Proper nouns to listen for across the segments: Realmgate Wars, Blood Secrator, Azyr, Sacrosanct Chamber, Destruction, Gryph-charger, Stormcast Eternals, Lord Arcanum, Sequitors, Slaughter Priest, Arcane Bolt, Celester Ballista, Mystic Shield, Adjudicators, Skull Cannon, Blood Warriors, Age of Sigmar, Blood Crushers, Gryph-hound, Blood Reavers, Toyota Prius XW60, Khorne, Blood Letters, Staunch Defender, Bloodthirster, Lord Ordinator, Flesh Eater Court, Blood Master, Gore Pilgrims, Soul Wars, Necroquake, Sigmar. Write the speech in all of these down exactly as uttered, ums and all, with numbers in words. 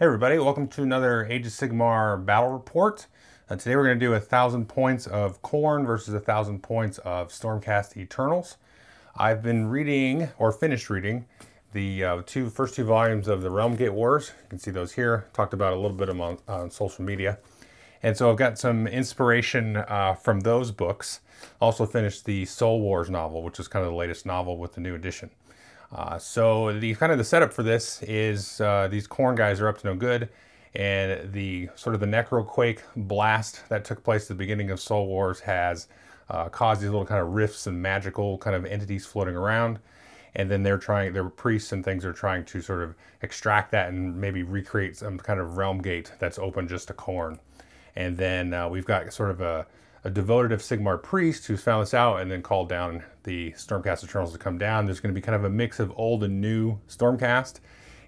Hey everybody, welcome to another Age of Sigmar battle report. Uh, today we're going to do a thousand points of Khorne versus a thousand points of Stormcast Eternals. I've been reading, or finished reading, the uh, two first two volumes of the Realmgate Wars. You can see those here. Talked about a little bit of them on, on social media. And so I've got some inspiration uh, from those books. Also finished the Soul Wars novel, which is kind of the latest novel with the new edition. Uh, so the kind of the setup for this is uh, these Khorne guys are up to no good, and the sort of the Necroquake blast that took place at the beginning of Soul Wars has uh, caused these little kind of rifts and magical kind of entities floating around, and then they're trying, their priests and things are trying to sort of extract that and maybe recreate some kind of realm gate that's open just to Khorne. And then uh, we've got sort of a, a devoted of Sigmar priest who's found this out and then called down the Stormcast Eternals to come down. There's going to be kind of a mix of old and new Stormcast,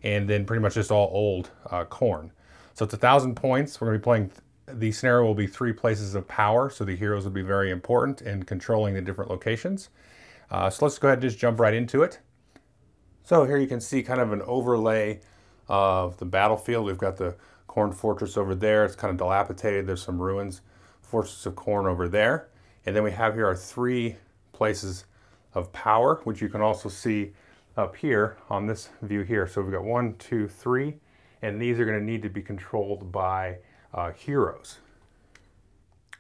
and then pretty much just all old uh, Khorne. So it's a thousand points. We're going to be playing, the scenario will be three places of power, so the heroes will be very important in controlling the different locations. Uh, so let's go ahead and just jump right into it. So here you can see kind of an overlay of the battlefield. We've got the Khorne Fortress over there. It's kind of dilapidated. There's some ruins. Fortress of Khorne over there. And then we have here our three places of power, which you can also see up here on this view here. So we've got one, two, three, and these are going to need to be controlled by uh, heroes.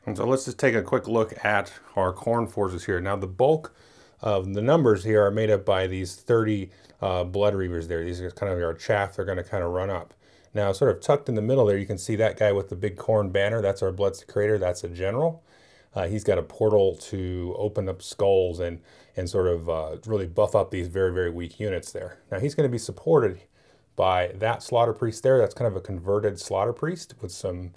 And so let's just take a quick look at our Khorne forces here. Now the bulk of the numbers here are made up by these thirty uh, Blood Reavers there. These are kind of our chaff. They're going to kind of run up. Now, sort of tucked in the middle there, you can see that guy with the big Khorne banner. That's our Blood Secrator. That's a general. Uh, he's got a portal to open up skulls and, and sort of uh, really buff up these very, very weak units there. Now, he's going to be supported by that Slaughter Priest there. That's kind of a converted Slaughter Priest with some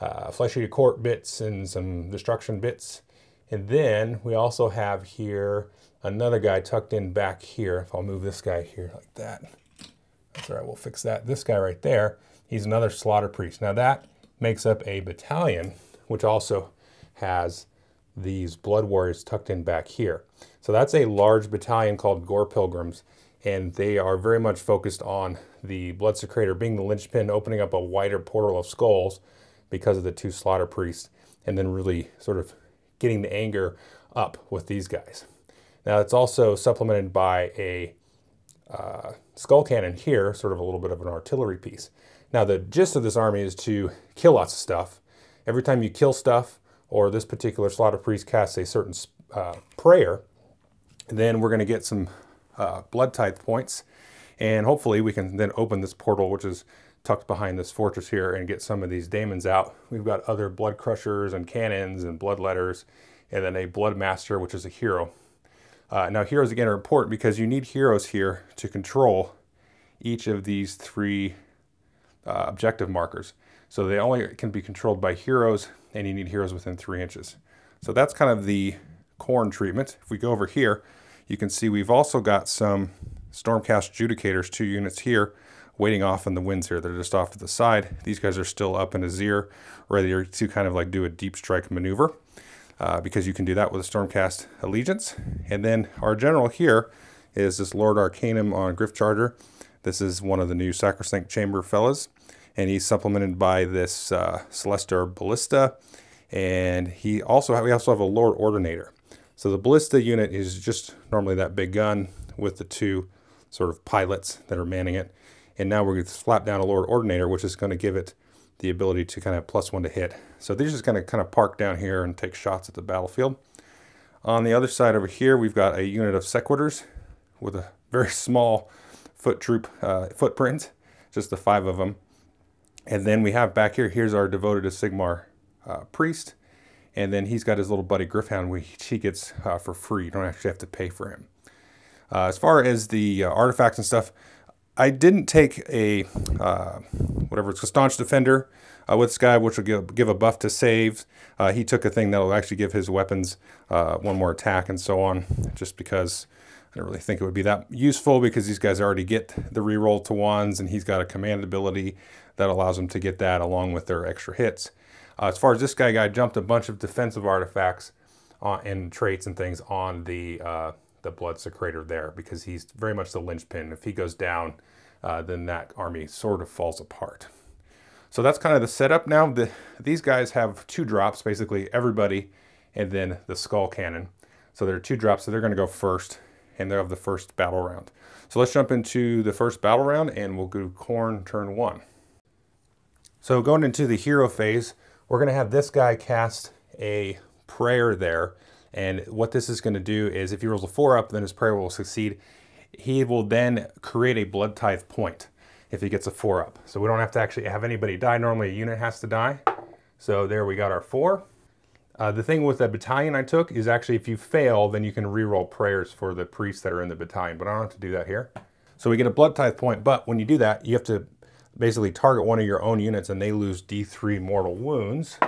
uh, Flesh Eater Court bits and some Destruction bits. And then we also have here another guy tucked in back here. If I'll move this guy here like that. That's all right, we'll fix that. This guy right there, he's another Slaughter Priest. Now that makes up a battalion, which also has these Blood Warriors tucked in back here. So that's a large battalion called Gore Pilgrims, and they are very much focused on the Blood Secrator being the linchpin, opening up a wider portal of skulls because of the two Slaughter Priests, and then really sort of getting the anger up with these guys. Now it's also supplemented by a Uh, skull cannon here, sort of a little bit of an artillery piece. Now the gist of this army is to kill lots of stuff. Every time you kill stuff, or this particular Slaughter Priest casts a certain uh, prayer, then we're going to get some uh, blood tithe points, and hopefully we can then open this portal, which is tucked behind this fortress here, and get some of these daemons out. We've got other Blood Crushers and cannons and Blood Letters, and then a Blood Master, which is a hero. Uh, now heroes again are important because you need heroes here to control each of these three uh, objective markers. So they only can be controlled by heroes, and you need heroes within three inches. So that's kind of the Khorne treatment. If we go over here, you can see we've also got some Stormcast Adjudicators, two units here, waiting off in the winds here. They're just off to the side. These guys are still up in Azyr, ready to kind of like do a deep strike maneuver. Uh, because you can do that with a Stormcast Allegiance. And then our general here is this Lord Arcanum on Gryph-charger. This is one of the new Sacrosanct Chamber fellas, and he's supplemented by this uh, Celester Ballista, and he also we also have a Lord Ordinator. So the Ballista unit is just normally that big gun with the two sort of pilots that are manning it, and now we're going to slap down a Lord Ordinator, which is going to give it the ability to kind of plus one to hit. So they're just going to kind of park down here and take shots at the battlefield. On the other side over here, we've got a unit of Sequitors with a very small foot troop uh, footprint, just the five of them. And then we have back here, here's our devoted to Sigmar uh, priest, and then he's got his little buddy Gryph-hound, which he gets uh, for free. You don't actually have to pay for him. Uh, as far as the uh, artifacts and stuff, I didn't take a, uh, whatever it's a Staunch Defender uh, with this guy, which will give, give a buff to saves. Uh, he took a thing that will actually give his weapons uh, one more attack and so on, just because I don't really think it would be that useful because these guys already get the reroll to ones, and he's got a command ability that allows him to get that along with their extra hits. Uh, as far as this guy, guy jumped a bunch of defensive artifacts uh, and traits and things on the... Uh, the Blood Secrator there, because he's very much the linchpin. If he goes down, uh, then that army sort of falls apart. So that's kind of the setup. Now the, these guys have two drops, basically everybody, and then the Skull Cannon. So there are two drops, so they're gonna go first, and they'll have the first battle round. So let's jump into the first battle round, and we'll do Khorne turn one. So going into the hero phase, we're gonna have this guy cast a prayer there. And what this is gonna do is if he rolls a four up, then his prayer will succeed. He will then create a blood tithe point if he gets a four up. So we don't have to actually have anybody die. Normally a unit has to die. So there we got our four. Uh, the thing with the battalion I took is actually if you fail, then you can reroll prayers for the priests that are in the battalion, but I don't have to do that here. So we get a blood tithe point, but when you do that, you have to basically target one of your own units and they lose D three mortal wounds,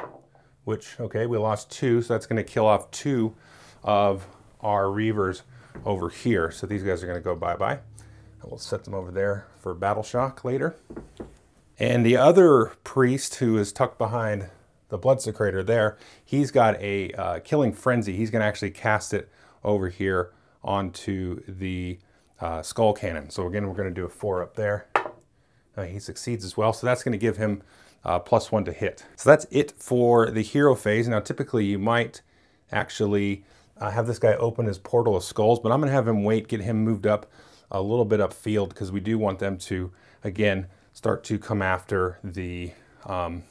which, okay, we lost two, so that's gonna kill off two of our Reavers over here. So these guys are gonna go bye-bye. We'll set them over there for battle shock later. And the other priest who is tucked behind the Blood Secrator there, he's got a uh, Killing Frenzy. He's gonna actually cast it over here onto the uh, Skull Cannon. So again, we're gonna do a four up there. Uh, he succeeds as well, so that's gonna give him uh, plus one to hit. So that's it for the hero phase. Now typically you might actually uh, have this guy open his Portal of Skulls, but I'm gonna have him wait, get him moved up a little bit upfield, because we do want them to, again, start to come after the um,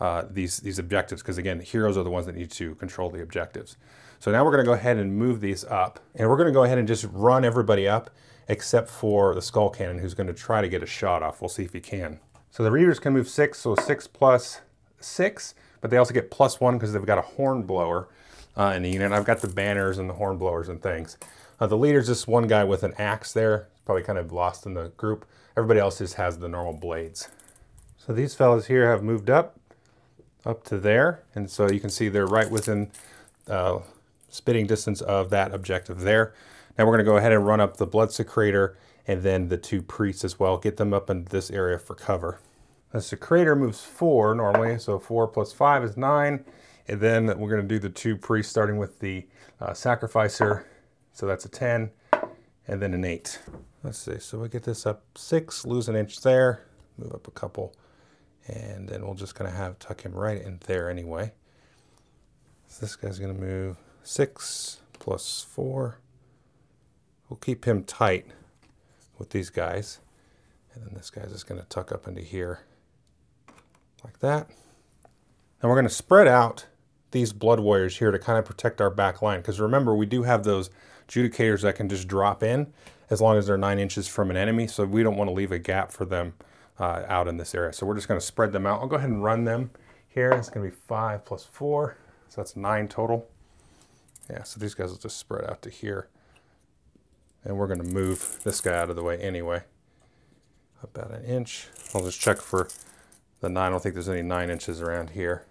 Uh, these, these objectives, because again, the heroes are the ones that need to control the objectives. So now we're gonna go ahead and move these up, and we're gonna go ahead and just run everybody up except for the Skull Cannon, who's gonna try to get a shot off. We'll see if he can. So the Reavers can move six, so six plus six, but they also get plus one because they've got a horn blower uh, in the unit. I've got the banners and the horn blowers and things. Uh, the leader's just one guy with an axe there, probably kind of lost in the group. Everybody else just has the normal blades. So these fellas here have moved up, up to there, and so you can see they're right within uh, spitting distance of that objective there. Now we're going to go ahead and run up the Blood Secrator and then the two priests as well, get them up in this area for cover. The Secrator moves four normally, so four plus five is nine, and then we're going to do the two priests starting with the uh, Sacrificer, so that's a ten, and then an eight. Let's see, so we get this up six, lose an inch there, move up a couple, and then we'll just kind of have tuck him right in there anyway. So this guy's gonna move six plus four. We'll keep him tight with these guys. And then this guy's just gonna tuck up into here like that. And we're gonna spread out these Blood Warriors here to kind of protect our back line. Because remember, we do have those Adjudicators that can just drop in as long as they're nine inches from an enemy. So we don't wanna leave a gap for them Uh, out in this area. So we're just going to spread them out. I'll go ahead and run them here. It's going to be five plus four. So that's nine total. Yeah, so these guys will just spread out to here. And we're going to move this guy out of the way anyway. About an inch. I'll just check for the nine. I don't think there's any nine inches around here.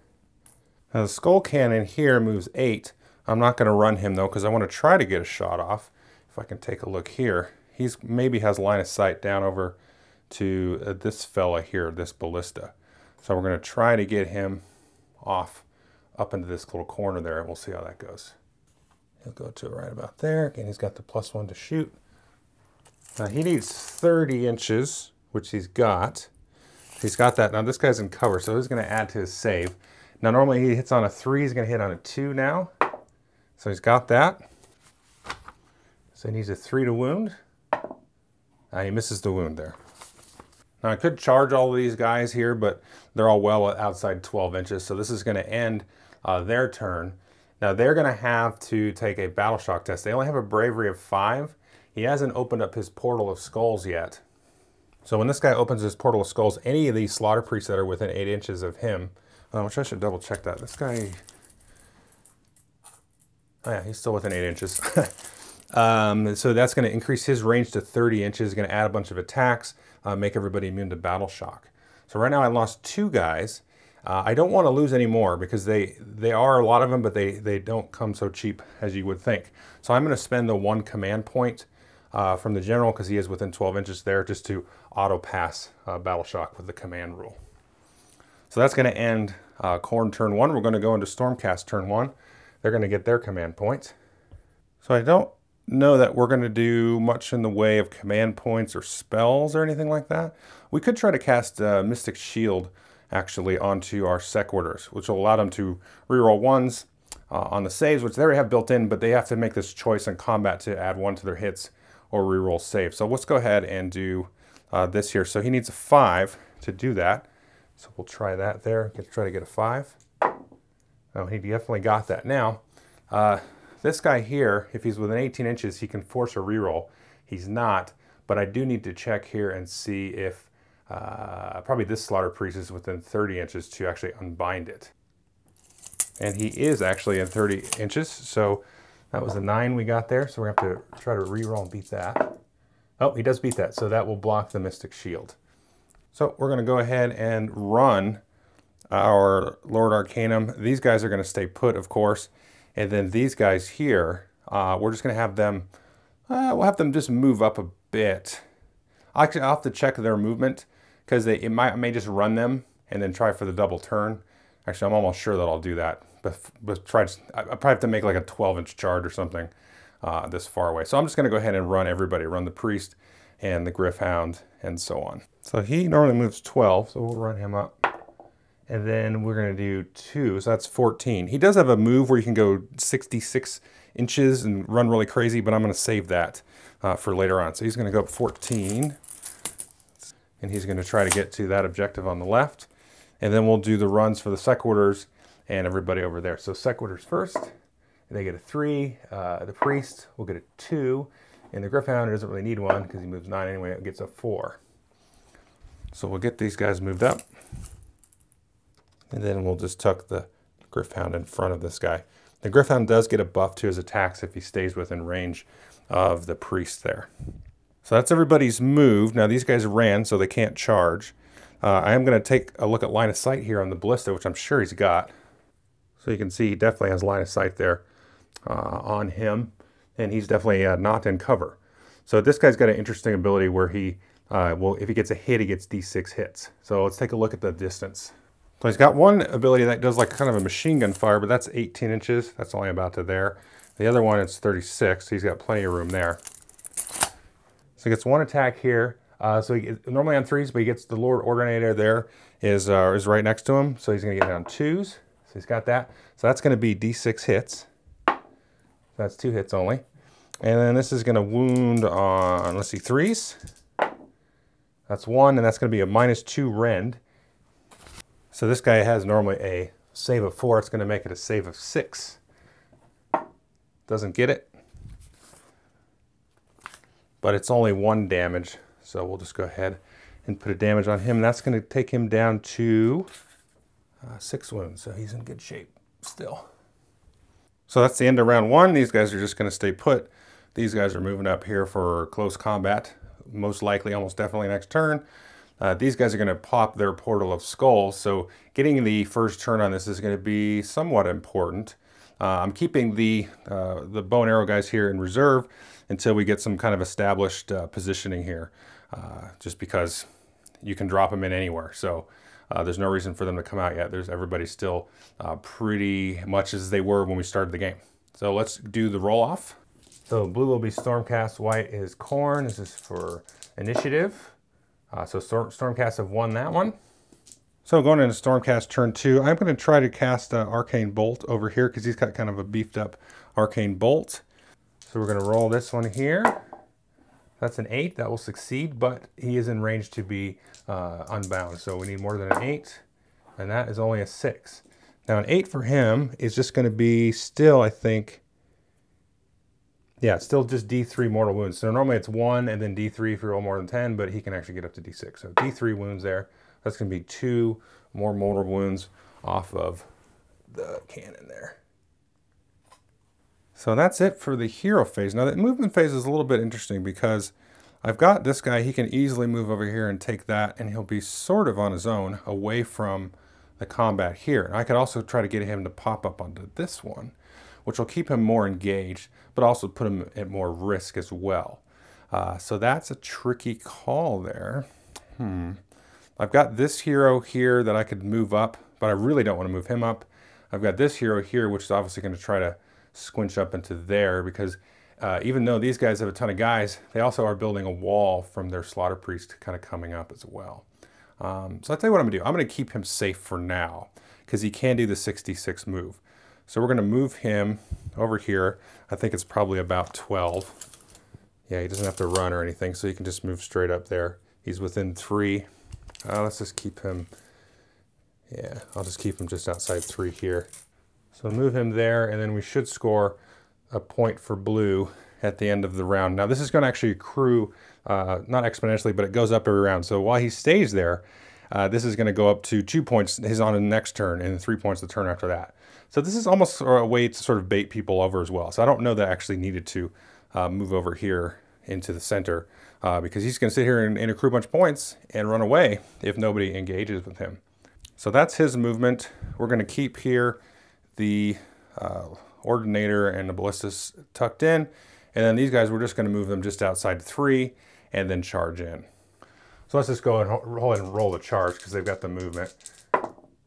Now the Skull Cannon here moves eight. I'm not going to run him though, because I want to try to get a shot off. If I can take a look here. He's maybe has line of sight down over to uh, this fella here, this Ballista. So we're gonna try to get him off up into this little corner there, and we'll see how that goes. He'll go to right about there. Again, he's got the plus one to shoot. Now he needs thirty inches, which he's got. He's got that. Now this guy's in cover, so he's gonna add to his save. Now normally he hits on a three, he's gonna hit on a two now. So he's got that. So he needs a three to wound. Uh, he misses the wound there. Now I could charge all of these guys here, but they're all well outside twelve inches. So this is gonna end uh, their turn. Now they're gonna have to take a battle shock test. They only have a bravery of five. He hasn't opened up his Portal of Skulls yet. So when this guy opens his Portal of Skulls, any of these Slaughter Priests that are within eight inches of him, uh, which I should double check that. This guy, oh yeah, he's still within eight inches. Um, so that's going to increase his range to thirty inches, going to add a bunch of attacks, uh, make everybody immune to battle shock. So right now I lost two guys. Uh, I don't want to lose any more because they, they are a lot of them, but they, they don't come so cheap as you would think. So I'm going to spend the one command point uh, from the general, because he is within twelve inches there, just to auto pass uh, battle shock with the command rule. So that's going to end uh, Khorne turn one. We're going to go into Stormcast turn one. They're going to get their command points. So I don't know that we're going to do much in the way of command points or spells or anything like that. We could try to cast uh, Mystic Shield actually onto our Sequitors, which will allow them to reroll ones uh, on the saves, which they already have built in, but they have to make this choice in combat to add one to their hits or reroll save. So let's go ahead and do uh, this here. So he needs a five to do that. So we'll try that there, get, try to get a five. Oh, he definitely got that. Now, uh, this guy here, if he's within eighteen inches, he can force a reroll. He's not, but I do need to check here and see if uh, probably this Slaughter Priest is within thirty inches to actually unbind it. And he is actually in thirty inches, so that was a nine we got there, so we're gonna have to try to reroll and beat that. Oh, he does beat that, so that will block the Mystic Shield. So we're gonna go ahead and run our Lord Arcanum. These guys are gonna stay put, of course. And then these guys here, uh, we're just gonna have them, uh, we'll have them just move up a bit. Actually, I'll have to check their movement because they it might I may just run them and then try for the double turn. Actually, I'm almost sure that I'll do that, but, but try to, I, I probably have to make like a twelve inch charge or something uh, this far away. So I'm just gonna go ahead and run everybody, run the Priest and the Gryph-hound and so on. So he normally moves twelve, so we'll run him up. And then we're gonna do two, so that's fourteen. He does have a move where you can go sixty-six inches and run really crazy, but I'm gonna save that uh, for later on. So he's gonna go up fourteen, and he's gonna try to get to that objective on the left. And then we'll do the runs for the Sequitors and everybody over there. So Sequitors first, they get a three, uh, the Priest will get a two, and the Gryph-hound doesn't really need one because he moves nine anyway, it gets a four. So we'll get these guys moved up. And then we'll just tuck the Gryph-hound in front of this guy. The Gryph-hound does get a buff to his attacks if he stays within range of the Priest there. So that's everybody's move. Now these guys ran, so they can't charge. Uh, I am going to take a look at line of sight here on the Ballista, which I'm sure he's got. So you can see he definitely has line of sight there uh, on him. And he's definitely uh, not in cover. So this guy's got an interesting ability where he, uh, well, if he gets a hit, he gets D six hits. So let's take a look at the distance. So he's got one ability that does like kind of a machine gun fire, but that's eighteen inches. That's only about to there. The other one, it's thirty-six. So he's got plenty of room there. So he gets one attack here. Uh, so he, normally on threes, but he gets the Lord Ordinator there is, uh, is right next to him. So he's gonna get it on twos. So he's got that. So that's gonna be D six hits. That's two hits only. And then this is gonna wound on, let's see, threes. That's one, and that's gonna be a minus two rend. So this guy has normally a save of four. It's going to make it a save of six. Doesn't get it. But it's only one damage. So we'll just go ahead and put a damage on him. That's going to take him down to uh, six wounds. So he's in good shape still. So that's the end of round one. These guys are just going to stay put. These guys are moving up here for close combat. Most likely, almost definitely next turn. Uh, these guys are going to pop their Portal of Skulls, so getting the first turn on this is going to be somewhat important. Uh, I'm keeping the, uh, the bow and arrow guys here in reserve until we get some kind of established uh, positioning here, uh, just because you can drop them in anywhere. So uh, there's no reason for them to come out yet. There's everybody's still uh, pretty much as they were when we started the game. So let's do the roll off. So blue will be Stormcast, white is Khorne. This is for initiative. Uh, so Storm Stormcast have won that one. So going into Stormcast turn two, I'm going to try to cast uh, Arcane Bolt over here because he's got kind of a beefed up Arcane Bolt. So we're going to roll this one here. That's an eight. That will succeed, but he is in range to be uh, unbound. So we need more than an eight, and that is only a six. Now an eight for him is just going to be still, I think, yeah, it's still just D three mortal wounds. So normally it's one and then D three if you roll more than ten, but he can actually get up to D six. So D three wounds there. That's going to be two more mortal wounds off of the cannon there. So that's it for the hero phase. Now that movement phase is a little bit interesting because I've got this guy. He can easily move over here and take that, and he'll be sort of on his own away from the combat here. And I could also try to get him to pop up onto this one, which will keep him more engaged, but also put him at more risk as well. Uh, so that's a tricky call there. Hmm. I've got this hero here that I could move up, but I really don't want to move him up. I've got this hero here, which is obviously going to try to squinch up into there because uh, even though these guys have a ton of guys, they also are building a wall from their Slaughter Priest kind of coming up as well. Um, so I'll tell you what I'm gonna do. I'm gonna keep him safe for now because he can do the sixty-six move. So we're gonna move him over here. I think it's probably about twelve. Yeah, he doesn't have to run or anything, so he can just move straight up there. He's within three. Uh, let's just keep him, yeah, I'll just keep him just outside three here. So move him there, and then we should score a point for blue at the end of the round. Now this is gonna actually accrue, uh, not exponentially, but it goes up every round. So while he stays there, uh, this is gonna go up to two points, his on the next turn, and three points the turn after that. So this is almost a way to sort of bait people over as well. So I don't know that I actually needed to uh, move over here into the center, uh, because he's gonna sit here and, and accrue a bunch of points and run away if nobody engages with him. So that's his movement. We're gonna keep here the uh, Ordinator and the Ballistas tucked in. And then these guys, we're just gonna move them just outside three and then charge in. So let's just go and roll and roll the charge because they've got the movement.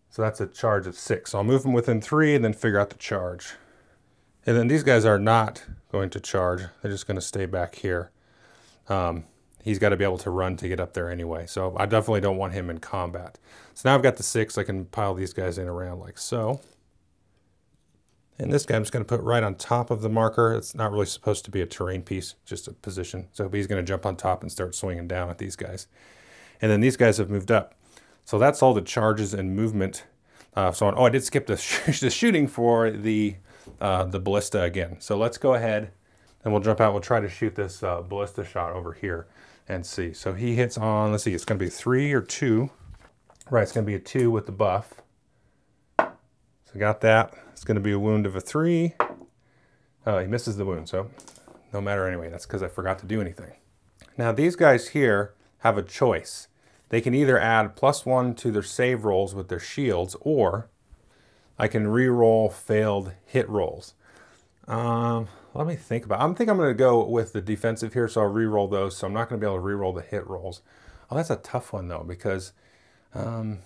So that's a charge of six. So I'll move them within three and then figure out the charge. And then these guys are not going to charge. They're just gonna stay back here. Um, he's gotta be able to run to get up there anyway. So I definitely don't want him in combat. So now I've got the six. I can pile these guys in around like so. And this guy I'm just going to put right on top of the marker. It's not really supposed to be a terrain piece, just a position. So he's going to jump on top and start swinging down at these guys. And then these guys have moved up. So that's all the charges and movement. Uh, so on, oh, I did skip the, sh the shooting for the, uh, the ballista again. So let's go ahead and we'll jump out. We'll try to shoot this uh, ballista shot over here and see. So he hits on, let's see, it's going to be three or two. Right, it's going to be a two with the buff. So got that. It's going to be a wound of a three. Uh, he misses the wound, so no matter anyway. That's because I forgot to do anything. Now these guys here have a choice. They can either add plus one to their save rolls with their shields, or I can re-roll failed hit rolls. Um, let me think about it. I think I'm going to go with the defensive here, so I'll re-roll those. So I'm not going to be able to re-roll the hit rolls. Oh, that's a tough one though, because, um,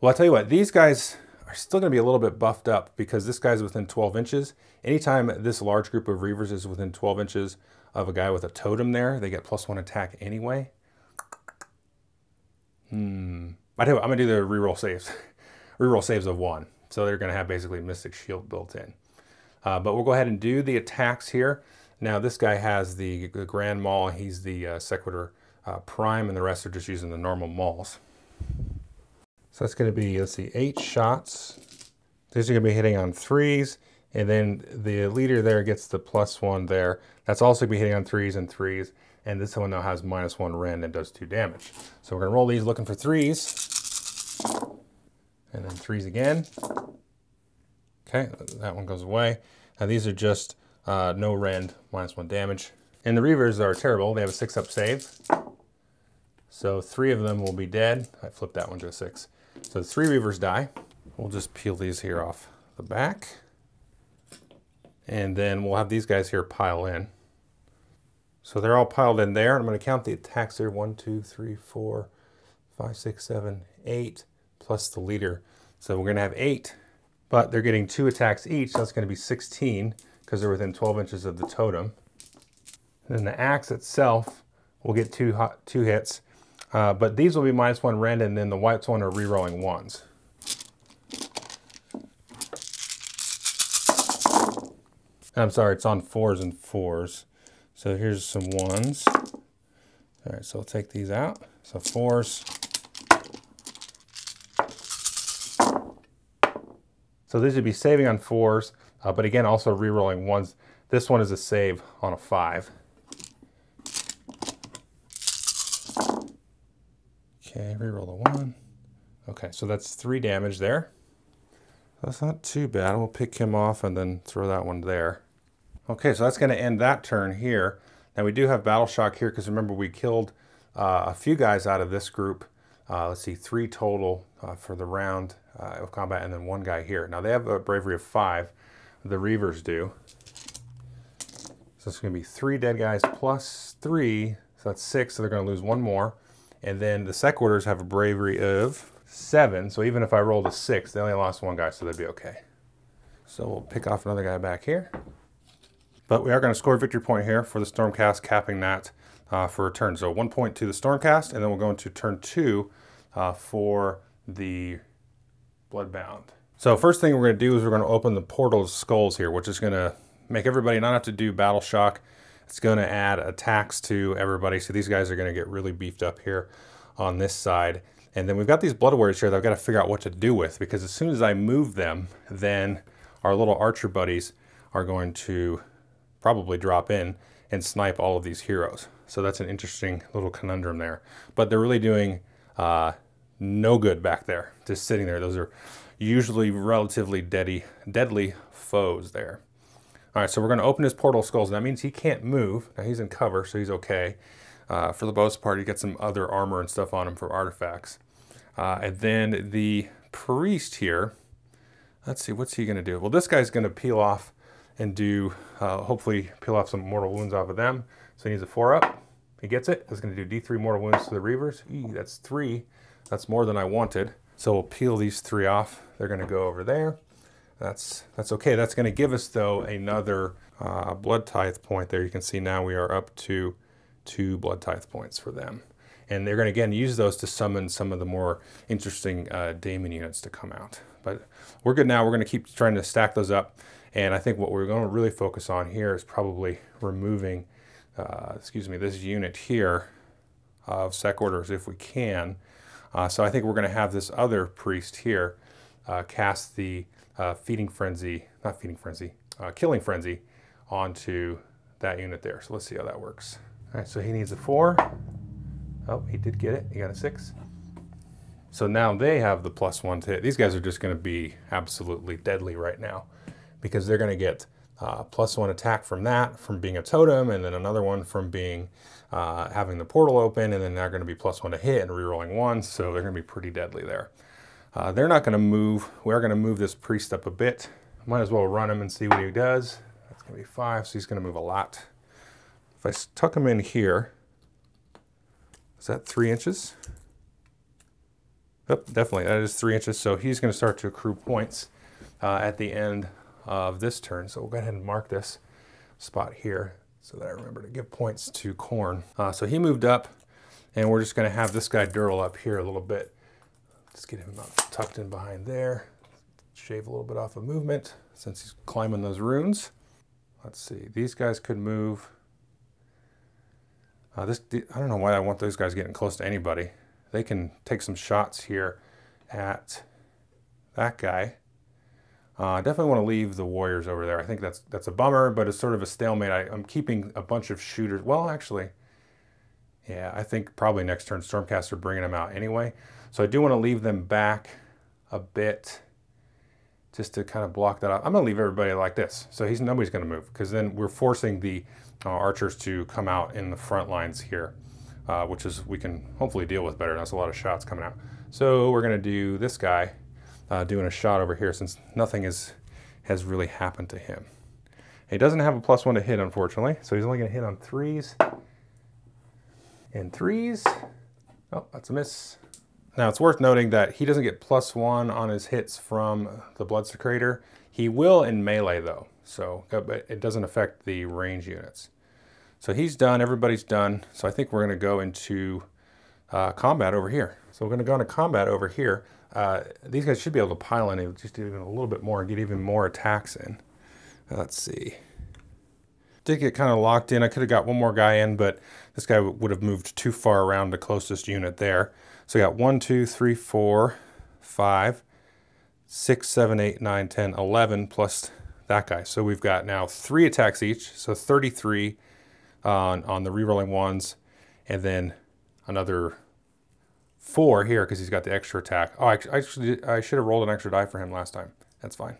well, I'll tell you what, these guys are still going to be a little bit buffed up because this guy's within twelve inches. Anytime this large group of Reavers is within twelve inches of a guy with a totem there, they get plus one attack anyway. Hmm. I tell you what, I'm going to do the reroll saves. Reroll saves of one. So they're going to have basically Mystic Shield built in. Uh, but we'll go ahead and do the attacks here. Now this guy has the, the Grand Maul. He's the uh, Sequitur uh, Prime, and the rest are just using the normal Mauls. So that's going to be, let's see, eight shots. These are going to be hitting on threes, and then the leader there gets the plus one there. That's also going to be hitting on threes and threes, and this one now has minus one rend and does two damage. So we're going to roll these looking for threes, and then threes again. Okay, that one goes away. Now these are just uh, no rend, minus one damage. And the Reavers are terrible. They have a six up save. So three of them will be dead. I flipped that one to a six. So the three Reavers die. We'll just peel these here off the back. And then we'll have these guys here pile in. So they're all piled in there. I'm going to count the attacks here. One, two, three, four, five, six, seven, eight, plus the leader. So we're going to have eight, but they're getting two attacks each. So that's going to be sixteen because they're within twelve inches of the totem. And then the axe itself will get two, hot, two hits. Uh, but these will be minus one rend, and then the whites one are re-rolling ones. I'm sorry, it's on fours and fours. So here's some ones. All right, so I'll take these out. So fours. So these would be saving on fours, uh, but again, also re-rolling ones. This one is a save on a five. Okay, reroll the one. Okay, so that's three damage there. That's not too bad. We'll pick him off and then throw that one there. Okay, so that's going to end that turn here. Now we do have Battle Shock here because remember we killed uh, a few guys out of this group. Uh, let's see, three total uh, for the round uh, of combat, and then one guy here. Now they have a bravery of five. The Reavers do. So it's going to be three dead guys plus three. So that's six, so they're going to lose one more. And then the Sequitors have a bravery of seven. So even if I rolled a six, they only lost one guy, so they'd be okay. So we'll pick off another guy back here. But we are going to score a victory point here for the Stormcast, capping that uh, for a turn. So one point to the Stormcast, and then we'll go into turn two uh, for the Bloodbound. So first thing we're going to do is we're going to open the Portal of Skulls here, which is going to make everybody not have to do Battle Shock. It's going to add attacks to everybody. So these guys are going to get really beefed up here on this side. And then we've got these Blood Warriors here that I've got to figure out what to do with, because as soon as I move them, then our little archer buddies are going to probably drop in and snipe all of these heroes. So that's an interesting little conundrum there. But they're really doing uh, no good back there, just sitting there. Those are usually relatively deady, deadly foes there. All right, so we're going to open his Portal Skulls. And that means he can't move. Now he's in cover, so he's okay. Uh, for the most part, you get some other armor and stuff on him for artifacts. Uh, and then the priest here, let's see, what's he gonna do? Well, this guy's gonna peel off and do, uh, hopefully peel off some mortal wounds off of them. So he needs a four up, he gets it. He's gonna do D three mortal wounds to the Reavers. Eee, that's three, that's more than I wanted. So we'll peel these three off. They're gonna go over there. That's, that's okay, that's gonna give us though another uh, blood tithe point there. You can see now we are up to two blood tithe points for them. And they're going to, again, use those to summon some of the more interesting uh, daemon units to come out. But we're good now. We're going to keep trying to stack those up. And I think what we're going to really focus on here is probably removing, uh, excuse me, this unit here of Sequitors if we can. Uh, so I think we're going to have this other priest here uh, cast the uh, feeding frenzy, not feeding frenzy, uh, killing frenzy onto that unit there. So let's see how that works. All right, so he needs a four. Oh, he did get it. He got a six. So now they have the plus one to hit. These guys are just going to be absolutely deadly right now, because they're going to get uh, plus one attack from that, from being a totem, and then another one from being uh, having the portal open, and then they're going to be plus one to hit and rerolling one. So they're going to be pretty deadly there. Uh, they're not going to move. We are going to move this priest up a bit. Might as well run him and see what he does. That's going to be five. So he's going to move a lot. If I tuck him in here, is that three inches? Oh, definitely, that is three inches. So he's gonna start to accrue points uh, at the end of this turn. So we'll go ahead and mark this spot here so that I remember to give points to Khorne. Uh, so he moved up, and we're just gonna have this guy dirtle up here a little bit. Just get him up, tucked in behind there. Shave a little bit off of movement since he's climbing those runes. Let's see, these guys could move. Uh, this, I don't know why I want those guys getting close to anybody. They can take some shots here at that guy. I uh, definitely want to leave the warriors over there. I think that's that's a bummer, but it's sort of a stalemate. I, I'm keeping a bunch of shooters. Well, actually, yeah, I think probably next turn Stormcast are bringing them out anyway. So I do want to leave them back a bit just to kind of block that out. I'm going to leave everybody like this. So he's nobody's going to move, because then we're forcing the Uh, archers to come out in the front lines here, uh, which is we can hopefully deal with better. That's a lot of shots coming out. So we're gonna do this guy uh, doing a shot over here, since nothing is has really happened to him. He doesn't have a plus one to hit, unfortunately, so he's only gonna hit on threes and threes. Oh, that's a miss. Now it's worth noting that he doesn't get plus one on his hits from the Blood Secrator. He will in melee though. So, but it doesn't affect the range units. So he's done, everybody's done. So I think we're gonna go into uh, combat over here. So we're gonna go into combat over here. Uh, these guys should be able to pile in just even a little bit more and get even more attacks in. Let's see. Did get kind of locked in. I could have got one more guy in, but this guy would have moved too far around the closest unit there. So we got one, two, three, four, five, six, seven, eight, nine, ten, eleven plus that guy. So we've got now three attacks each, so thirty-three on, on the rerolling ones, and then another four here because he's got the extra attack. Oh, I, I, should, I should have rolled an extra die for him last time. That's fine.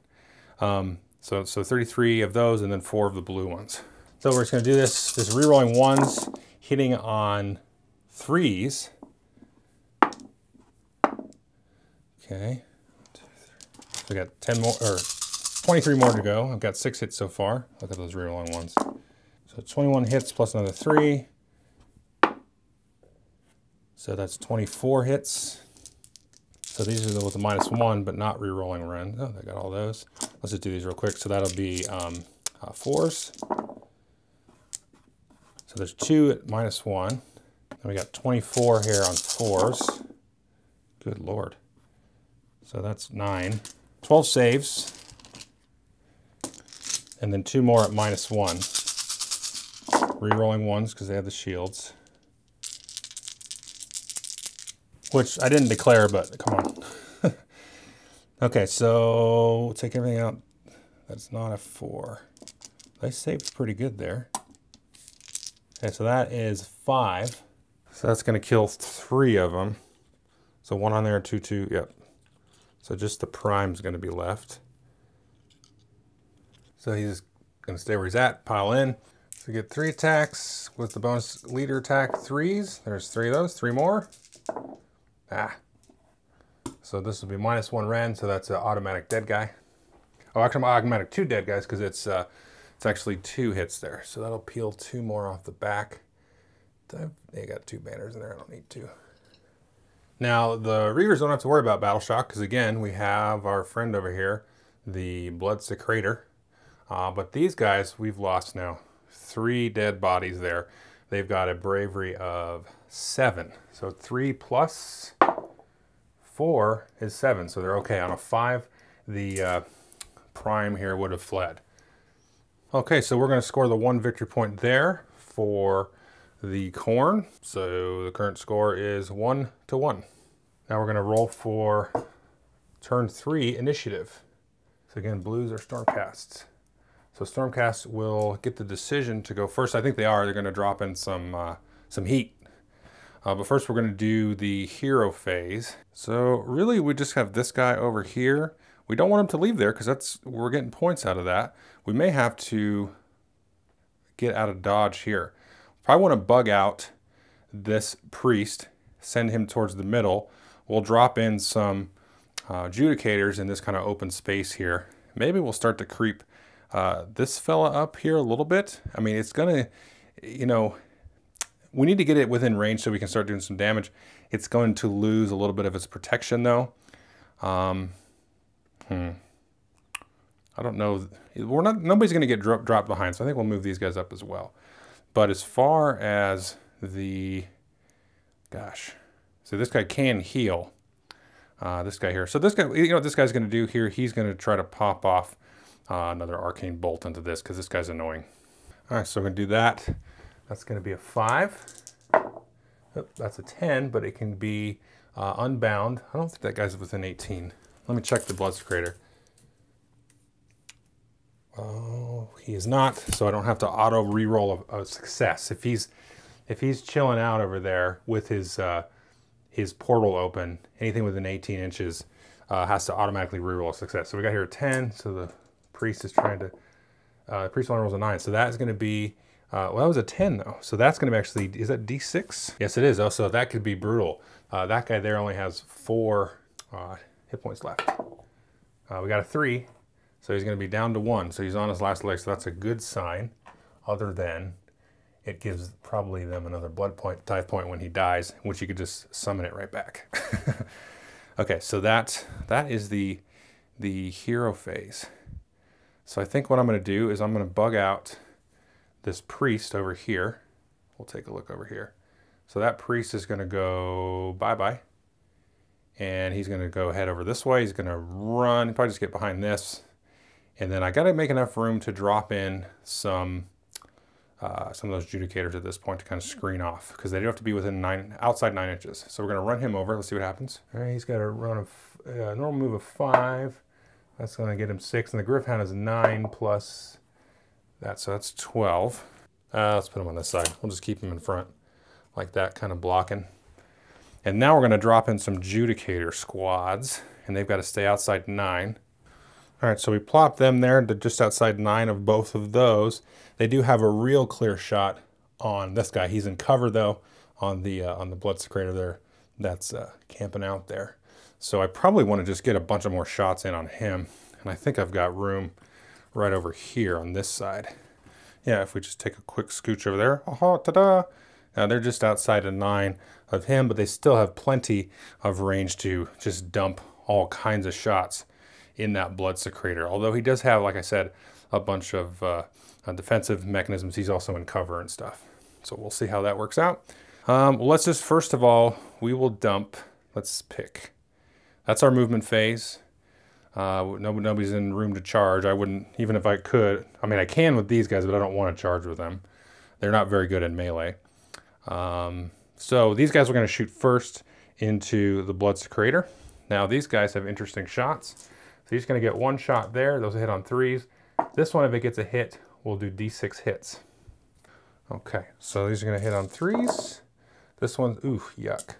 Um, so, so thirty-three of those, and then four of the blue ones. So we're just going to do this, this rerolling ones, hitting on threes. Okay. So we got ten more, or twenty-three more to go. I've got six hits so far. Look at those rerolling ones. So twenty-one hits plus another three. So that's twenty-four hits. So these are the with the minus one, but not rerolling runs. Oh, I got all those. Let's just do these real quick. So that'll be um, uh, fours. So there's two at minus one. And we got twenty-four here on fours. Good Lord. So that's nine. twelve saves. And then two more at minus one. Rerolling ones because they have the shields. Which I didn't declare, but come on. Okay, so we'll take everything out. That's not a four. They saved pretty good there. Okay, so that is five. So that's gonna kill three of them. So one on there, two, two, yep. So just the prime's gonna be left. So he's gonna stay where he's at, pile in. So get three attacks with the bonus leader attack threes. There's three of those, three more. Ah. So this will be minus one Ren, so that's an automatic dead guy. Oh, actually, automatic two dead guys because it's uh, it's actually two hits there. So that'll peel two more off the back. They got two banners in there. I don't need two. Now the Reavers don't have to worry about battle shock because again we have our friend over here, the Blood Secrator. Uh, but these guys we've lost now. Three dead bodies there. They've got a bravery of seven. So three plus four is seven. So they're okay. On a five, the uh, prime here would have fled. Okay, so we're going to score the one victory point there for the Khorne. So the current score is one to one. Now we're going to roll for turn three initiative. So again, blues are Stormcasts. So Stormcast will get the decision to go first. I think they are. They're going to drop in some uh, some heat. Uh, but first we're going to do the hero phase. So really we just have this guy over here. We don't want him to leave there because that's we're getting points out of that. We may have to get out of dodge here. Probably want to bug out this priest, send him towards the middle. We'll drop in some uh, adjudicators in this kind of open space here. Maybe we'll start to creep Uh, this fella up here a little bit. I mean, it's gonna, you know, we need to get it within range so we can start doing some damage. It's going to lose a little bit of its protection though. Um, hmm. I don't know. We're not, nobody's gonna get dro- dropped behind, so I think we'll move these guys up as well. But as far as the, gosh, so this guy can heal. Uh, this guy here. So this guy, you know what this guy's gonna do here? He's gonna try to pop off Uh, another Arcane Bolt into this because this guy's annoying. All right, so we're gonna do that. That's gonna be a five. Oop, that's a ten, but it can be uh, unbound. I don't think that guy's within eighteen. Let me check the Blood Secrator. Oh, he is not. So I don't have to auto reroll a, a success. If he's if he's chilling out over there with his uh, his portal open, anything within eighteen inches uh, has to automatically reroll a success. So we got here a ten. So the Priest is trying to, uh, Priest only rolls a nine. So that is going to be, uh, well, that was a ten though. So that's going to be actually, is that D six? Yes, it is. Also, that could be brutal. Uh, that guy there only has four uh, hit points left. Uh, we got a three. So he's going to be down to one. So he's on his last leg. So that's a good sign. Other than it gives probably them another blood point, dive point when he dies, which you could just summon it right back. Okay. So that, that is the, the hero phase. So I think what I'm gonna do is I'm gonna bug out this priest over here. We'll take a look over here. So that priest is gonna go bye-bye. And he's gonna go head over this way. He's gonna run, probably just get behind this. And then I gotta make enough room to drop in some uh, some of those adjudicators at this point to kind of screen off because they do have to be within nine, outside nine inches. So we're gonna run him over. Let's see what happens. All right, he's got a run of, uh, normal move of five. That's gonna get him six, and the Gryph-hound is nine plus that, so that's twelve. Uh, let's put him on this side. We'll just keep him in front like that, kind of blocking. And now we're gonna drop in some Adjudicator squads, and they've gotta stay outside nine. All right, so we plop them there to just outside nine of both of those. They do have a real clear shot on this guy. He's in cover though, on the uh, on the Blood Secrator there that's uh, camping out there. So I probably want to just get a bunch of more shots in on him. And I think I've got room right over here on this side. Yeah, if we just take a quick scooch over there. Aha, ta-da! Now they're just outside of nine of him, but they still have plenty of range to just dump all kinds of shots in that Blood Secrator. Although he does have, like I said, a bunch of uh, defensive mechanisms. He's also in cover and stuff. So we'll see how that works out. Um, well, let's just, first of all, we will dump, let's pick. That's our movement phase. Uh, no, nobody's in room to charge. I wouldn't, even if I could, I mean, I can with these guys, but I don't want to charge with them. They're not very good in melee. Um, so these guys are going to shoot first into the Blood Secrator. Now these guys have interesting shots. So he's going to get one shot there. Those hit on threes. This one, if it gets a hit, we'll do D six hits. Okay, so these are going to hit on threes. This one's, oof, yuck.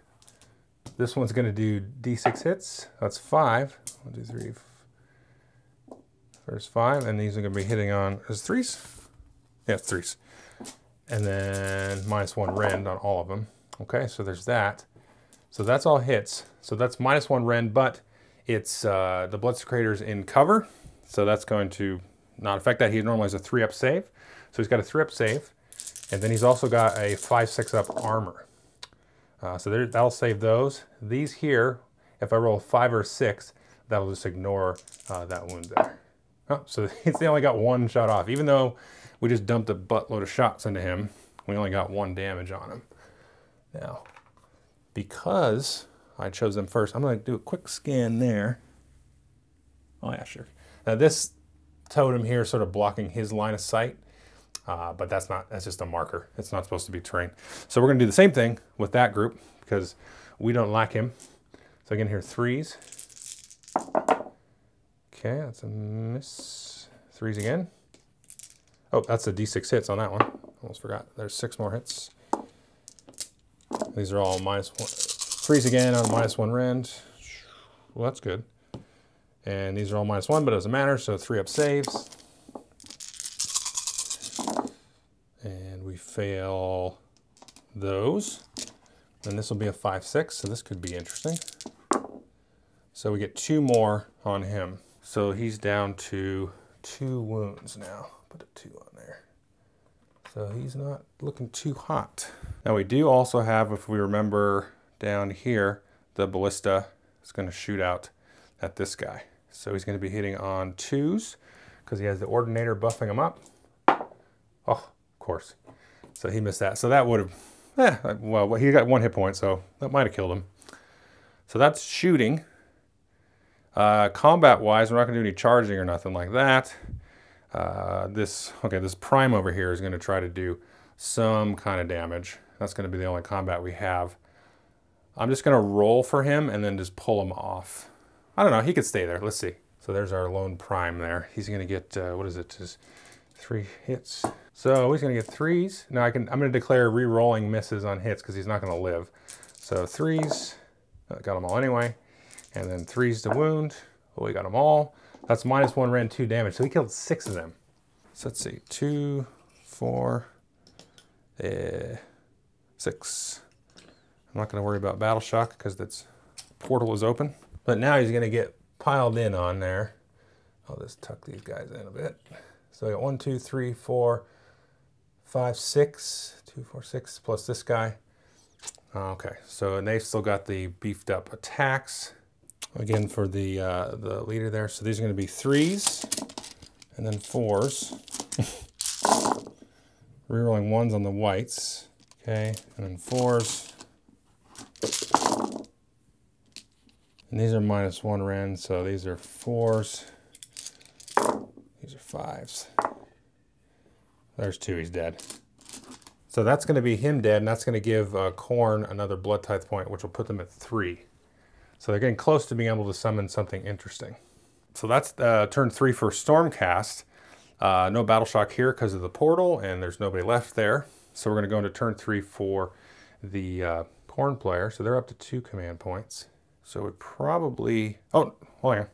This one's going to do D six hits. That's five. One, two, three. There's five. And these are going to be hitting on, is it threes? Yeah, it's threes. And then minus one rend on all of them. Okay, so there's that. So that's all hits. So that's minus one rend, but it's uh, the Blood Secrator's in cover. So that's going to not affect that. He normally has a three up save. So he's got a three up save. And then he's also got a five, six up armor. Uh, so there, that'll save those. These here, if I roll five or six, that'll just ignore uh, that wound there. Oh, so they only got one shot off. Even though we just dumped a buttload of shots into him, we only got one damage on him. Now, because I chose them first, I'm gonna do a quick scan there. Oh yeah, sure. Now this totem here is sort of blocking his line of sight. Uh, but that's not, that's just a marker. It's not supposed to be terrain. So we're gonna do the same thing with that group because we don't like him. So again, here threes. Okay, that's a miss. Threes again. Oh, that's a D six hits on that one. Almost forgot, there's six more hits. These are all minus one. Threes again on minus one rend. Well, that's good. And these are all minus one, but it doesn't matter. So three up saves. And we fail those. And this will be a five, six. So this could be interesting. So we get two more on him. So he's down to two wounds now. Put a two on there. So he's not looking too hot. Now we do also have, if we remember down here, the ballista is going to shoot out at this guy. So he's going to be hitting on twos because he has the Ordinator buffing him up. Oh, of course. So he missed that. So that would have, eh, well, he got one hit point, so that might have killed him. So that's shooting. Uh, combat-wise, we're not going to do any charging or nothing like that. Uh, this, okay, this prime over here is going to try to do some kind of damage. That's going to be the only combat we have. I'm just going to roll for him and then just pull him off. I don't know. He could stay there. Let's see. So there's our lone prime there. He's going to get, uh, what is it? Just three hits. So he's going to get threes. Now I can, I'm going to declare re-rolling misses on hits because he's not going to live. So threes, got them all anyway. And then threes to wound. Oh, we got them all. That's minus one rend, two damage. So he killed six of them. So let's see, two, four, eh, six. I'm not gonna worry about battle shock because that's portal is open. But now he's gonna get piled in on there. I'll just tuck these guys in a bit. So I got one, two, three, four, five, six, two, four, six, plus this guy. Okay, so and they've still got the beefed up attacks. Again for the uh, the leader there. So these are going to be threes and then fours. Rerolling ones on the whites. Okay, and then fours. And these are minus one rend, so these are fours. These are fives. There's two, he's dead. So that's going to be him dead, and that's going to give uh, Khorne another blood tithe point, which will put them at three. So they're getting close to being able to summon something interesting. So that's uh, turn three for Stormcast. Uh, no battle shock here because of the portal and there's nobody left there. So we're gonna go into turn three for the uh, Khorne player. So they're up to two command points. So we probably, oh, hold on.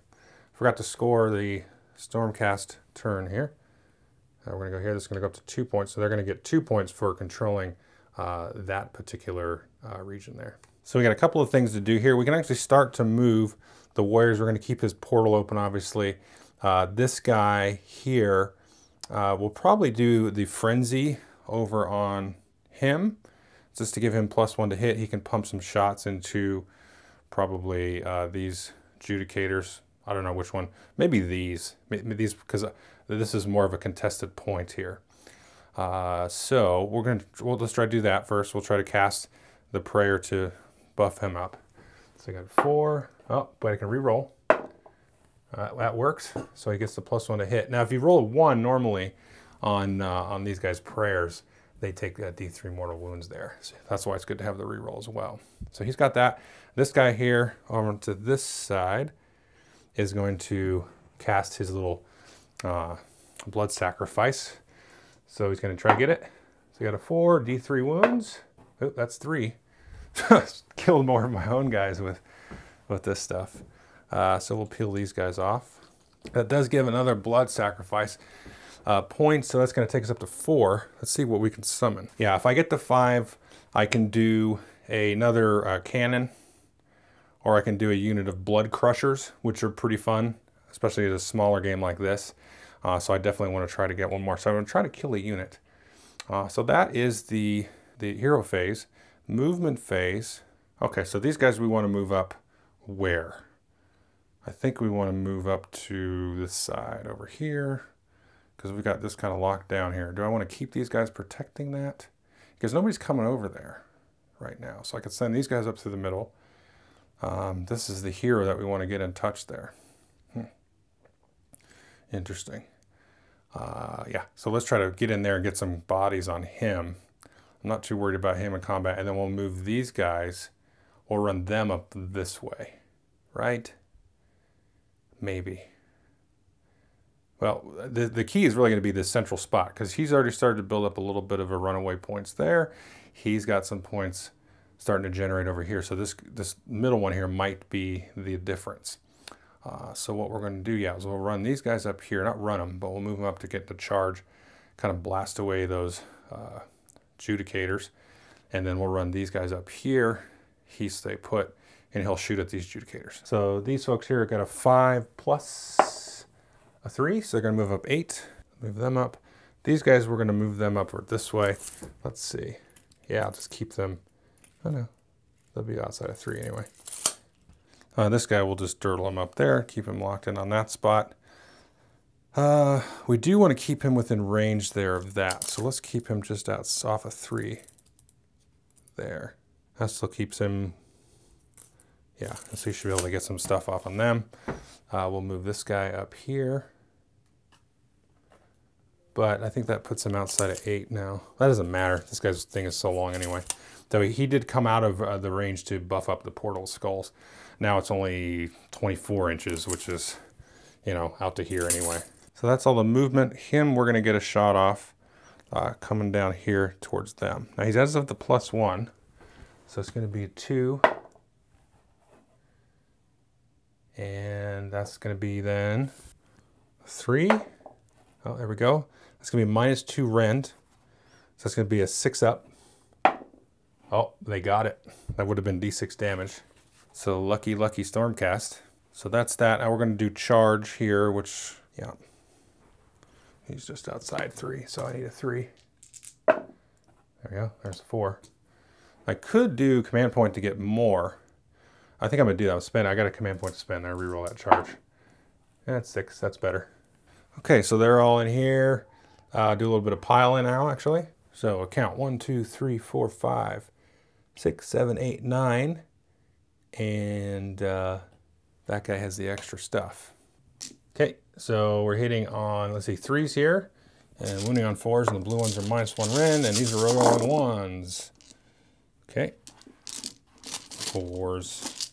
Forgot to score the Stormcast turn here. Uh, we're gonna go here, this is gonna go up to two points. So they're gonna get two points for controlling uh, that particular uh, region there. So we got a couple of things to do here. We can actually start to move the warriors. We're going to keep his portal open, obviously. Uh, this guy here uh, will probably do the frenzy over on him. Just to give him plus one to hit, he can pump some shots into probably uh, these adjudicators. I don't know which one. Maybe these. Maybe these because this is more of a contested point here. Uh, so we're gonna we'll just try to do that first. We'll try to cast the prayer to buff him up. So I got four. Oh, but I can re-roll. Uh, that works. So he gets the plus one to hit. Now, if you roll a one normally on uh, on these guys' prayers, they take that D three mortal wounds there. So that's why it's good to have the re-roll as well. So he's got that. This guy here over to this side is going to cast his little uh, blood sacrifice. So he's going to try to get it. So he got a four, D three wounds. Oh, that's three. Killed more of my own guys with, with this stuff. Uh, so we'll peel these guys off. That does give another blood sacrifice uh, point, so that's going to take us up to four. Let's see what we can summon. Yeah, if I get to five, I can do a, another uh, cannon, or I can do a unit of Blood Crushers, which are pretty fun, especially at a smaller game like this. Uh, so I definitely want to try to get one more. So I'm going to try to kill a unit. Uh, so that is the, the hero phase. Movement phase. Okay, so these guys we want to move up where? I think we want to move up to this side over here, because we've got this kind of locked down here. Do I want to keep these guys protecting that? Because nobody's coming over there right now. So I could send these guys up through the middle. Um, this is the hero that we want to get in touch there. Hmm. Interesting. Uh, yeah, so let's try to get in there and get some bodies on him. I'm not too worried about him in combat. And then we'll move these guys or run them up this way, right? Maybe. Well, the, the key is really going to be this central spot, because he's already started to build up a little bit of a runaway points there. He's got some points starting to generate over here. So this, this middle one here might be the difference. Uh, so what we're going to do, yeah, is we'll run these guys up here. Not run them, but we'll move them up to get the charge, kind of blast away those uh, Adjudicators. And then we'll run these guys up here. He stay put, and he'll shoot at these Adjudicators. So these folks here got a five plus a three, so they're gonna move up eight. Move them up. These guys, we're gonna move them upward this way. Let's see. Yeah, I'll just keep them. Oh no, they'll be outside of three anyway. Uh, this guy will just dirtle him up there, keep him locked in on that spot. Uh, we do want to keep him within range there of that. So let's keep him just out off of three there. That still keeps him, yeah, so he should be able to get some stuff off on them. Uh, we'll move this guy up here. But I think that puts him outside of eight now. That doesn't matter. This guy's thing is so long anyway. So he did come out of uh, the range to buff up the portal skulls. Now it's only twenty-four inches, which is, you know, out to here anyway. So that's all the movement. Him, we're gonna get a shot off uh, coming down here towards them. Now he's as of the plus one, so it's gonna be a two. And that's gonna be then three. Oh, there we go. That's gonna be minus two rend. So that's gonna be a six up. Oh, they got it. That would have been D six damage. So lucky, lucky Stormcast. So that's that. Now we're gonna do charge here, which, yeah. He's just outside three, so I need a three. There we go, there's a four. I could do command point to get more. I think I'm gonna do that. I'll spend, I got a command point to spend. I reroll that charge. That's six, that's better. Okay, so they're all in here. Uh, do a little bit of pile in now, actually. So count one, two, three, four, five, six, seven, eight, nine. And uh, that guy has the extra stuff. Okay, so we're hitting on, let's see, threes here. And wounding on fours, and the blue ones are minus one rend, and these are rolling ones. Okay, fours.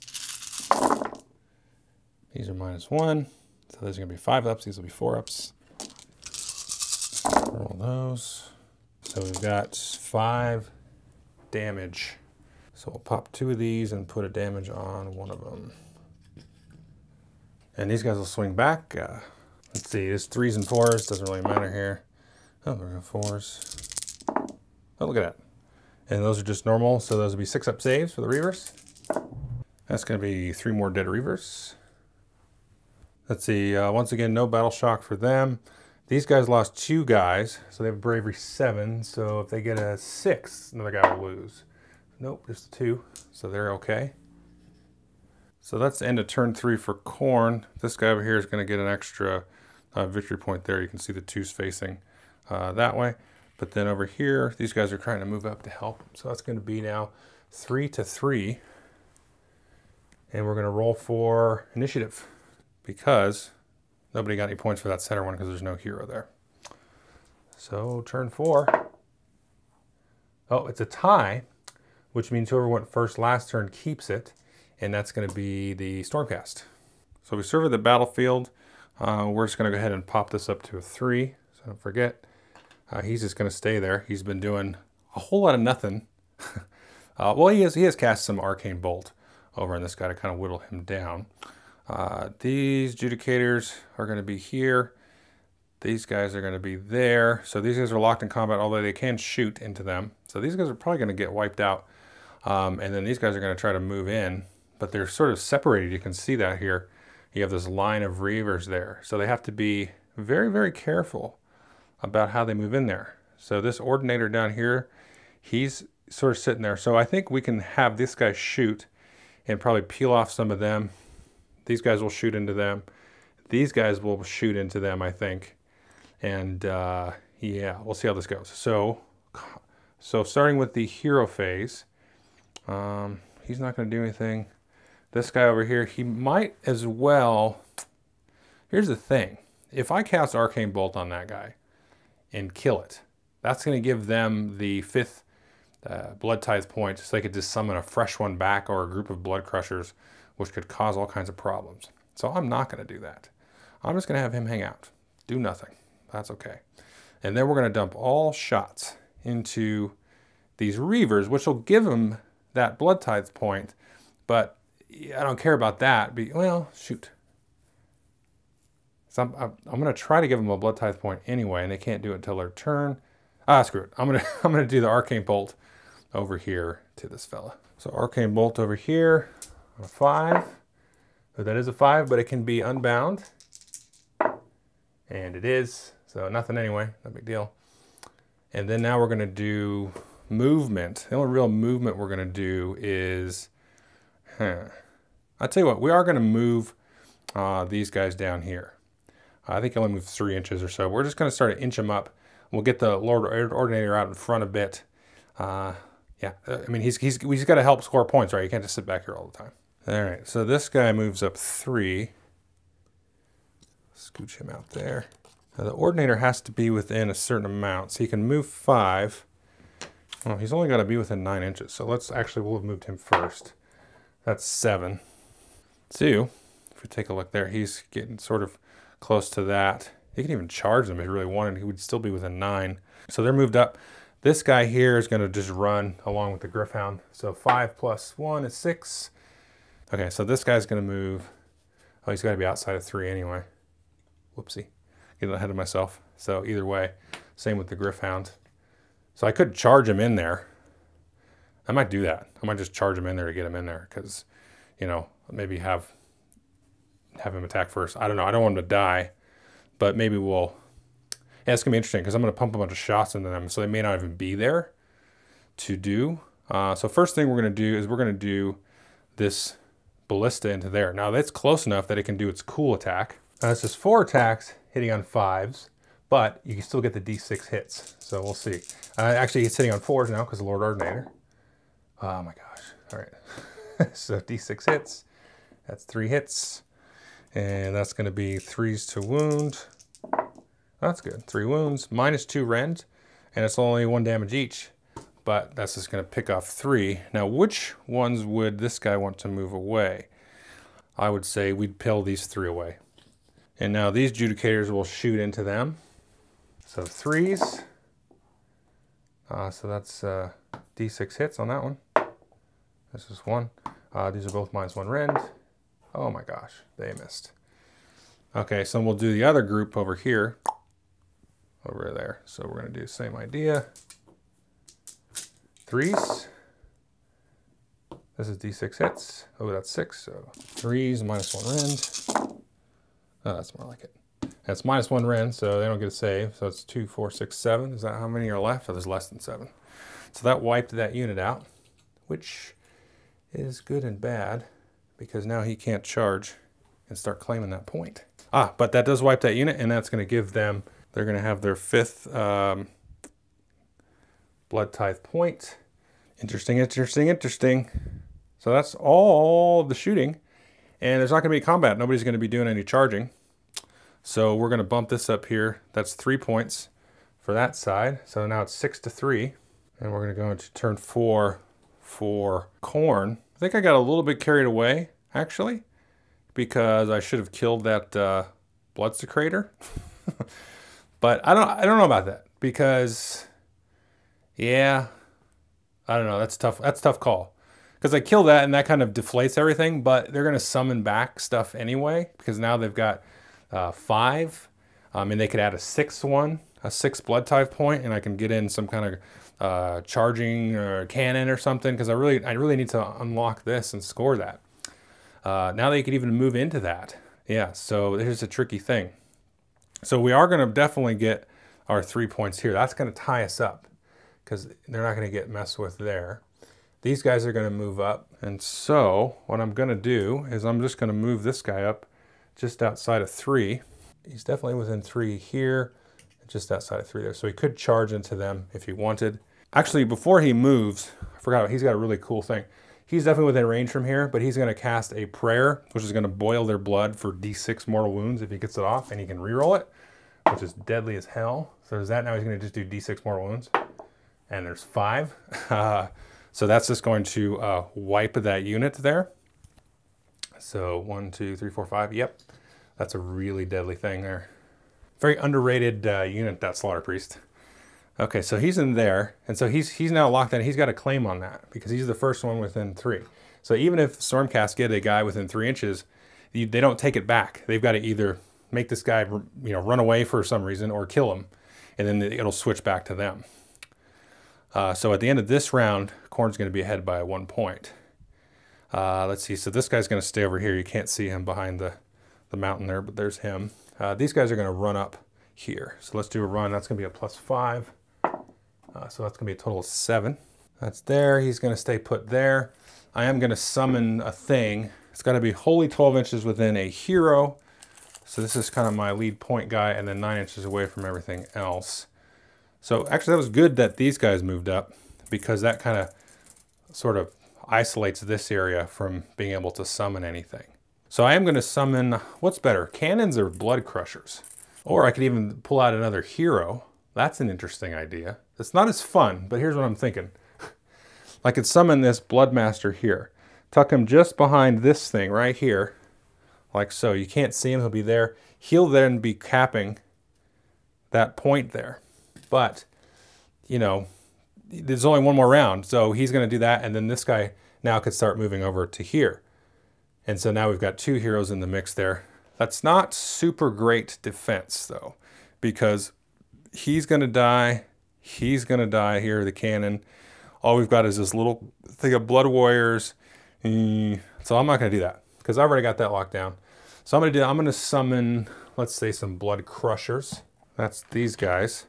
These are minus one, so those are gonna be five ups, these will be four ups. Roll those. So we've got five damage. So we'll pop two of these and put a damage on one of them. And these guys will swing back. Uh, let's see, there's threes and fours, doesn't really matter here. Oh, we're gonna fours. Oh, look at that. And those are just normal, so those will be six up saves for the Reavers. That's gonna be three more dead Reavers. Let's see, uh, once again, no battle shock for them. These guys lost two guys, so they have bravery seven, so if they get a six, another guy will lose. Nope, just two, so they're okay. So that's the end of turn three for Khorne. This guy over here is gonna get an extra uh, victory point there. You can see the twos facing uh, that way. But then over here, these guys are trying to move up to help. So that's going to be now three to three. And we're going to roll for initiative because nobody got any points for that center one because there's no hero there. So turn four. Oh, it's a tie, which means whoever went first last turn keeps it. And that's going to be the Stormcast. So we survey the battlefield. Uh, we're just going to go ahead and pop this up to a three. So don't forget. Uh, he's just going to stay there. He's been doing a whole lot of nothing. uh, well, he has, he has cast some Arcane Bolt over on this guy to kind of whittle him down. Uh, these Adjudicators are going to be here. These guys are going to be there. So these guys are locked in combat, although they can shoot into them. So these guys are probably going to get wiped out. Um, and then these guys are going to try to move in, but they're sort of separated. You can see that here. You have this line of Reavers there. So they have to be very, very careful about how they move in there. So this Ordinator down here, he's sort of sitting there. So I think we can have this guy shoot and probably peel off some of them. These guys will shoot into them. These guys will shoot into them, I think. And uh, yeah, we'll see how this goes. So, so starting with the hero phase, um, he's not gonna do anything. This guy over here, he might as well, here's the thing. If I cast Arcane Bolt on that guy, and kill it. That's gonna give them the fifth uh, blood tithe point, so they could just summon a fresh one back or a group of blood crushers, which could cause all kinds of problems. So I'm not gonna do that. I'm just gonna have him hang out, do nothing, that's okay. And then we're gonna dump all shots into these Reavers, which will give them that blood tithe point, but I don't care about that, but, well, shoot. So I'm, I'm, I'm going to try to give them a blood tithe point anyway, and they can't do it until their turn. Ah, screw it. I'm going to I'm going to do the Arcane Bolt over here to this fella. So Arcane Bolt over here on a five. So that is a five, but it can be unbound. And it is. So nothing anyway. No big deal. And then now we're going to do movement. The only real movement we're going to do is... Huh. I'll tell you what. We are going to move uh, these guys down here. I think he only moves three inches or so. We're just going to start to inch him up. We'll get the Lord Ordinator out in front a bit. Uh, yeah, I mean, he's, he's, we just got to help score points, right? You can't just sit back here all the time. All right, so this guy moves up three. Scooch him out there. Now, the Ordinator has to be within a certain amount, so he can move five. Well, he's only got to be within nine inches, so let's actually, we'll have moved him first. That's seven. Two, if we take a look there, he's getting sort of close to that. He can even charge them if he really wanted. He would still be within nine. So they're moved up. This guy here is going to just run along with the Gryph-hound. So five plus one is six. Okay, so this guy's going to move. Oh, he's got to be outside of three anyway. Whoopsie. Getting ahead of myself. So either way, same with the Gryph-hound. So I could charge him in there. I might do that. I might just charge him in there to get him in there because, you know, maybe have... have him attack first. I don't know. I don't want him to die, but maybe we'll... Yeah, it's going to be interesting because I'm going to pump a bunch of shots into them, so they may not even be there to do. Uh, so first thing we're going to do is we're going to do this Ballista into there. Now, that's close enough that it can do its cool attack. Now, this is four attacks hitting on fives, but you can still get the D six hits, so we'll see. Uh, actually, it's hitting on fours now because of Lord Ordinator. Oh, my gosh. All right. So D six hits. That's three hits. And that's going to be threes to wound. That's good. Three wounds, minus two rend, and it's only one damage each, but that's just going to pick off three. Now, which ones would this guy want to move away? I would say we'd pill these three away. And now these Adjudicators will shoot into them. So threes. Uh, so that's uh, D six hits on that one. This is one. Uh, these are both minus one rend. Oh my gosh, they missed. Okay, so we'll do the other group over here, over there. So we're gonna do the same idea. Threes. This is D six hits. Oh, that's six, so threes minus one rend. Oh, that's more like it. That's minus one rend, so they don't get a save. So it's two, four, six, seven. Is that how many are left? Oh, there's less than seven. So that wiped that unit out, which is good and bad, because now he can't charge and start claiming that point. Ah, but that does wipe that unit, and that's going to give them, they're going to have their fifth um, Blood Tithe Point. Interesting, interesting, interesting. So that's all of the shooting. And there's not going to be combat. Nobody's going to be doing any charging. So we're going to bump this up here. That's three points for that side. So now it's six to three. And we're going to go into turn four for Khorne. I think I got a little bit carried away, actually, because I should have killed that uh, Blood Secrator. But I don't, I don't know about that because, yeah, I don't know. That's tough. That's a tough call because I kill that and that kind of deflates everything, but they're going to summon back stuff anyway because now they've got uh, five. I mean, they could add a sixth one, a sixth Blood Tithe point, and I can get in some kind of uh, charging or cannon or something because I really, I really need to unlock this and score that. Uh, now they could even move into that. Yeah, so there's a tricky thing. So we are going to definitely get our three points here. That's going to tie us up because they're not going to get messed with there. These guys are going to move up. And so what I'm going to do is I'm just going to move this guy up just outside of three. He's definitely within three here, just outside of three there. So he could charge into them if he wanted. Actually, before he moves, I forgot, he's got a really cool thing. He's definitely within range from here, but he's going to cast a prayer, which is going to boil their blood for D six mortal wounds if he gets it off, and he can reroll it, which is deadly as hell. So there's that. Now he's going to just do D six mortal wounds, and there's five. Uh, so that's just going to uh, wipe that unit there. So one, two, three, four, five. Yep, that's a really deadly thing there. Very underrated uh, unit, that Slaughter Priest. Okay, so he's in there, and so he's he's now locked in. He's got a claim on that because he's the first one within three. So even if Stormcast get a guy within three inches, they don't take it back. They've got to either make this guy, you know, run away for some reason or kill him, and then it'll switch back to them. Uh, so at the end of this round, Khorne's going to be ahead by one point. Uh, let's see. So this guy's going to stay over here. You can't see him behind the, the mountain there, but there's him. Uh, these guys are going to run up here. So let's do a run. That's going to be a plus five. Uh, so that's going to be a total of seven. That's there. He's going to stay put there. I am going to summon a thing. It's got to be wholly twelve inches within a hero. So this is kind of my lead point guy and then nine inches away from everything else. So actually that was good that these guys moved up because that kind of sort of isolates this area from being able to summon anything. So I am going to summon, what's better, cannons or Blood Crushers? Or I could even pull out another hero. That's an interesting idea. It's not as fun, but here's what I'm thinking. I could summon this Blood Master here. Tuck him just behind this thing right here, like so. You can't see him, he'll be there. He'll then be capping that point there. But, you know, there's only one more round, so he's gonna do that, and then this guy now could start moving over to here. And so now we've got two heroes in the mix there. That's not super great defense though, because he's gonna die, he's gonna die here, the cannon. All we've got is this little thing of Blood Warriors. So I'm not gonna do that because I already got that locked down. So I'm gonna do, I'm gonna summon, let's say some Blood Crushers. That's these guys.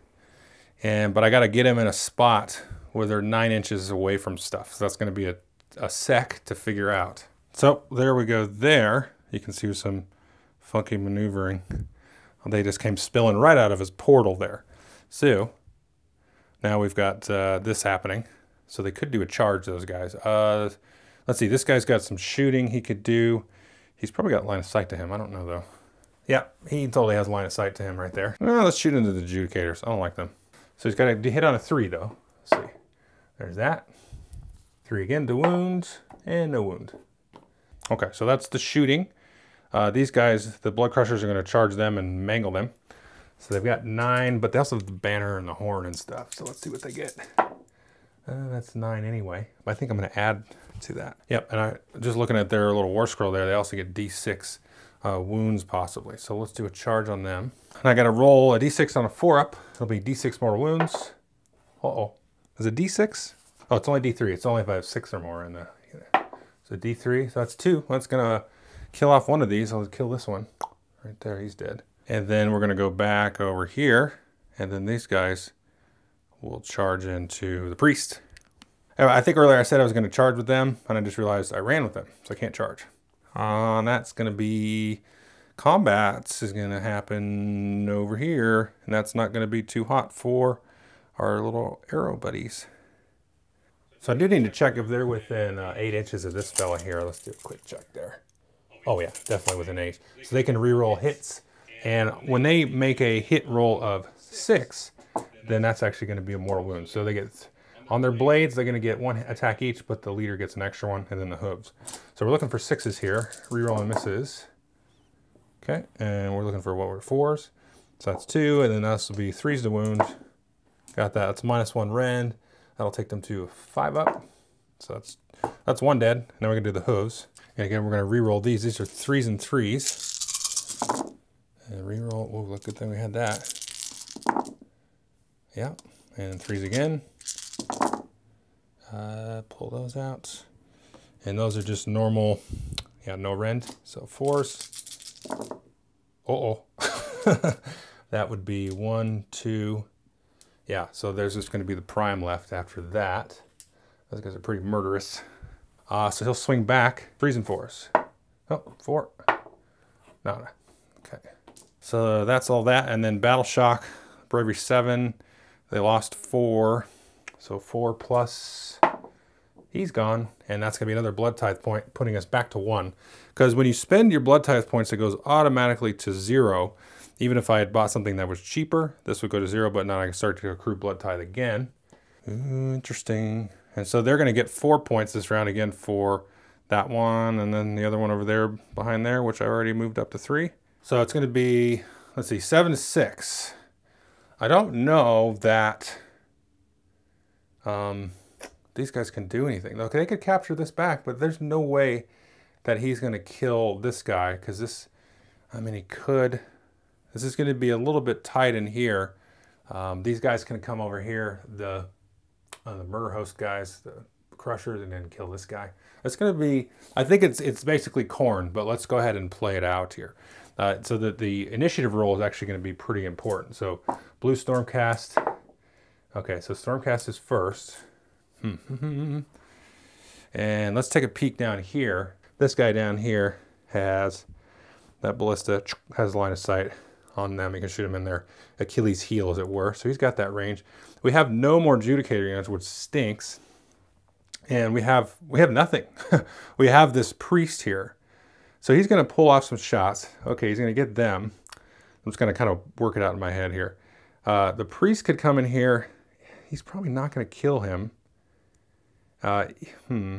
And, but I gotta get them in a spot where they're nine inches away from stuff. So that's gonna be a, a sec to figure out. So there we go there. You can see some funky maneuvering. They just came spilling right out of his portal there. So now we've got uh, this happening. So they could do a charge, those guys. Uh, let's see, this guy's got some shooting he could do. He's probably got line of sight to him. I don't know though. Yeah, he totally has line of sight to him right there. Well, let's shoot into the Adjudicators. I don't like them. So he's got to hit on a three though. Let's see, there's that. Three again to wounds and no wound. Okay, so that's the shooting. Uh, these guys, the Blood Crushers are going to charge them and mangle them. So they've got nine, but they also have the banner and the horn and stuff. So let's see what they get. Uh, that's nine anyway. I think I'm going to add to that. Yep, and I just looking at their little war scroll there, they also get D six uh, wounds possibly. So let's do a charge on them. And I got to roll a D six on a four up. It'll be D six mortal wounds. Uh-oh. Is it D six? Oh, it's only D three. It's only if I have six or more in the unit. So D three, so that's two. That's going to kill off one of these. I'll kill this one right there. He's dead. And then we're going to go back over here. And then these guys will charge into the priest. I think earlier I said I was going to charge with them and I just realized I ran with them. So I can't charge. Uh, and that's going to be combats is going to happen over here. And that's not going to be too hot for our little arrow buddies. So I do need to check if they're within uh, eight inches of this fella here. Let's do a quick check there. Oh yeah, definitely within eight. So they can reroll hits. And when they make a hit roll of six, then that's actually going to be a mortal wound. So they get, on their blades, they're going to get one attack each, but the leader gets an extra one, and then the hooves. So we're looking for sixes here, rerolling misses. Okay, and we're looking for what were fours. So that's two, and then that's will be threes to wound. Got that, that's minus one rend. That'll take them to five up. So that's that's one dead. Now we're gonna do the hooves. And again, we're gonna re-roll these. These are threes and threes. And re-roll, oh, look, good thing we had that. Yeah, and threes again. Uh, pull those out. And those are just normal, yeah, no rend. So fours. Uh-oh. That would be one, two, yeah, so there's just gonna be the prime left after that. Those guys are pretty murderous. Uh, so he'll swing back, threes and fours. Oh, four, no, no, okay. So that's all that, and then Battle Shock, Bravery seven, they lost four. So four plus, he's gone, and that's gonna be another Blood Tithe point, putting us back to one. Because when you spend your Blood Tithe points, it goes automatically to zero. Even if I had bought something that was cheaper, this would go to zero, but now I can start to accrue Blood Tithe again. Ooh, interesting. And so they're gonna get four points this round again for that one, and then the other one over there behind there, which I already moved up to three. So it's gonna be, let's see, seven to six. I don't know that um, these guys can do anything. Okay, they could capture this back, but there's no way that he's gonna kill this guy, because this, I mean, he could. This is gonna be a little bit tight in here. Um, these guys can come over here, the, uh, the murder host guys, the crushers, and then kill this guy. It's gonna be, I think it's it's basically Khorne, but let's go ahead and play it out here. Uh, so that the initiative roll is actually gonna be pretty important. So blue Stormcast, okay, so Stormcast is first. And let's take a peek down here. This guy down here has, that ballista has a line of sight on them. You can shoot them in their Achilles heel, as it were. So he's got that range. We have no more Adjudicator units, which stinks. And we have we have nothing. We have this priest here. So he's gonna pull off some shots. Okay, he's gonna get them. I'm just gonna kind of work it out in my head here. Uh, the priest could come in here. He's probably not gonna kill him. Uh, hmm.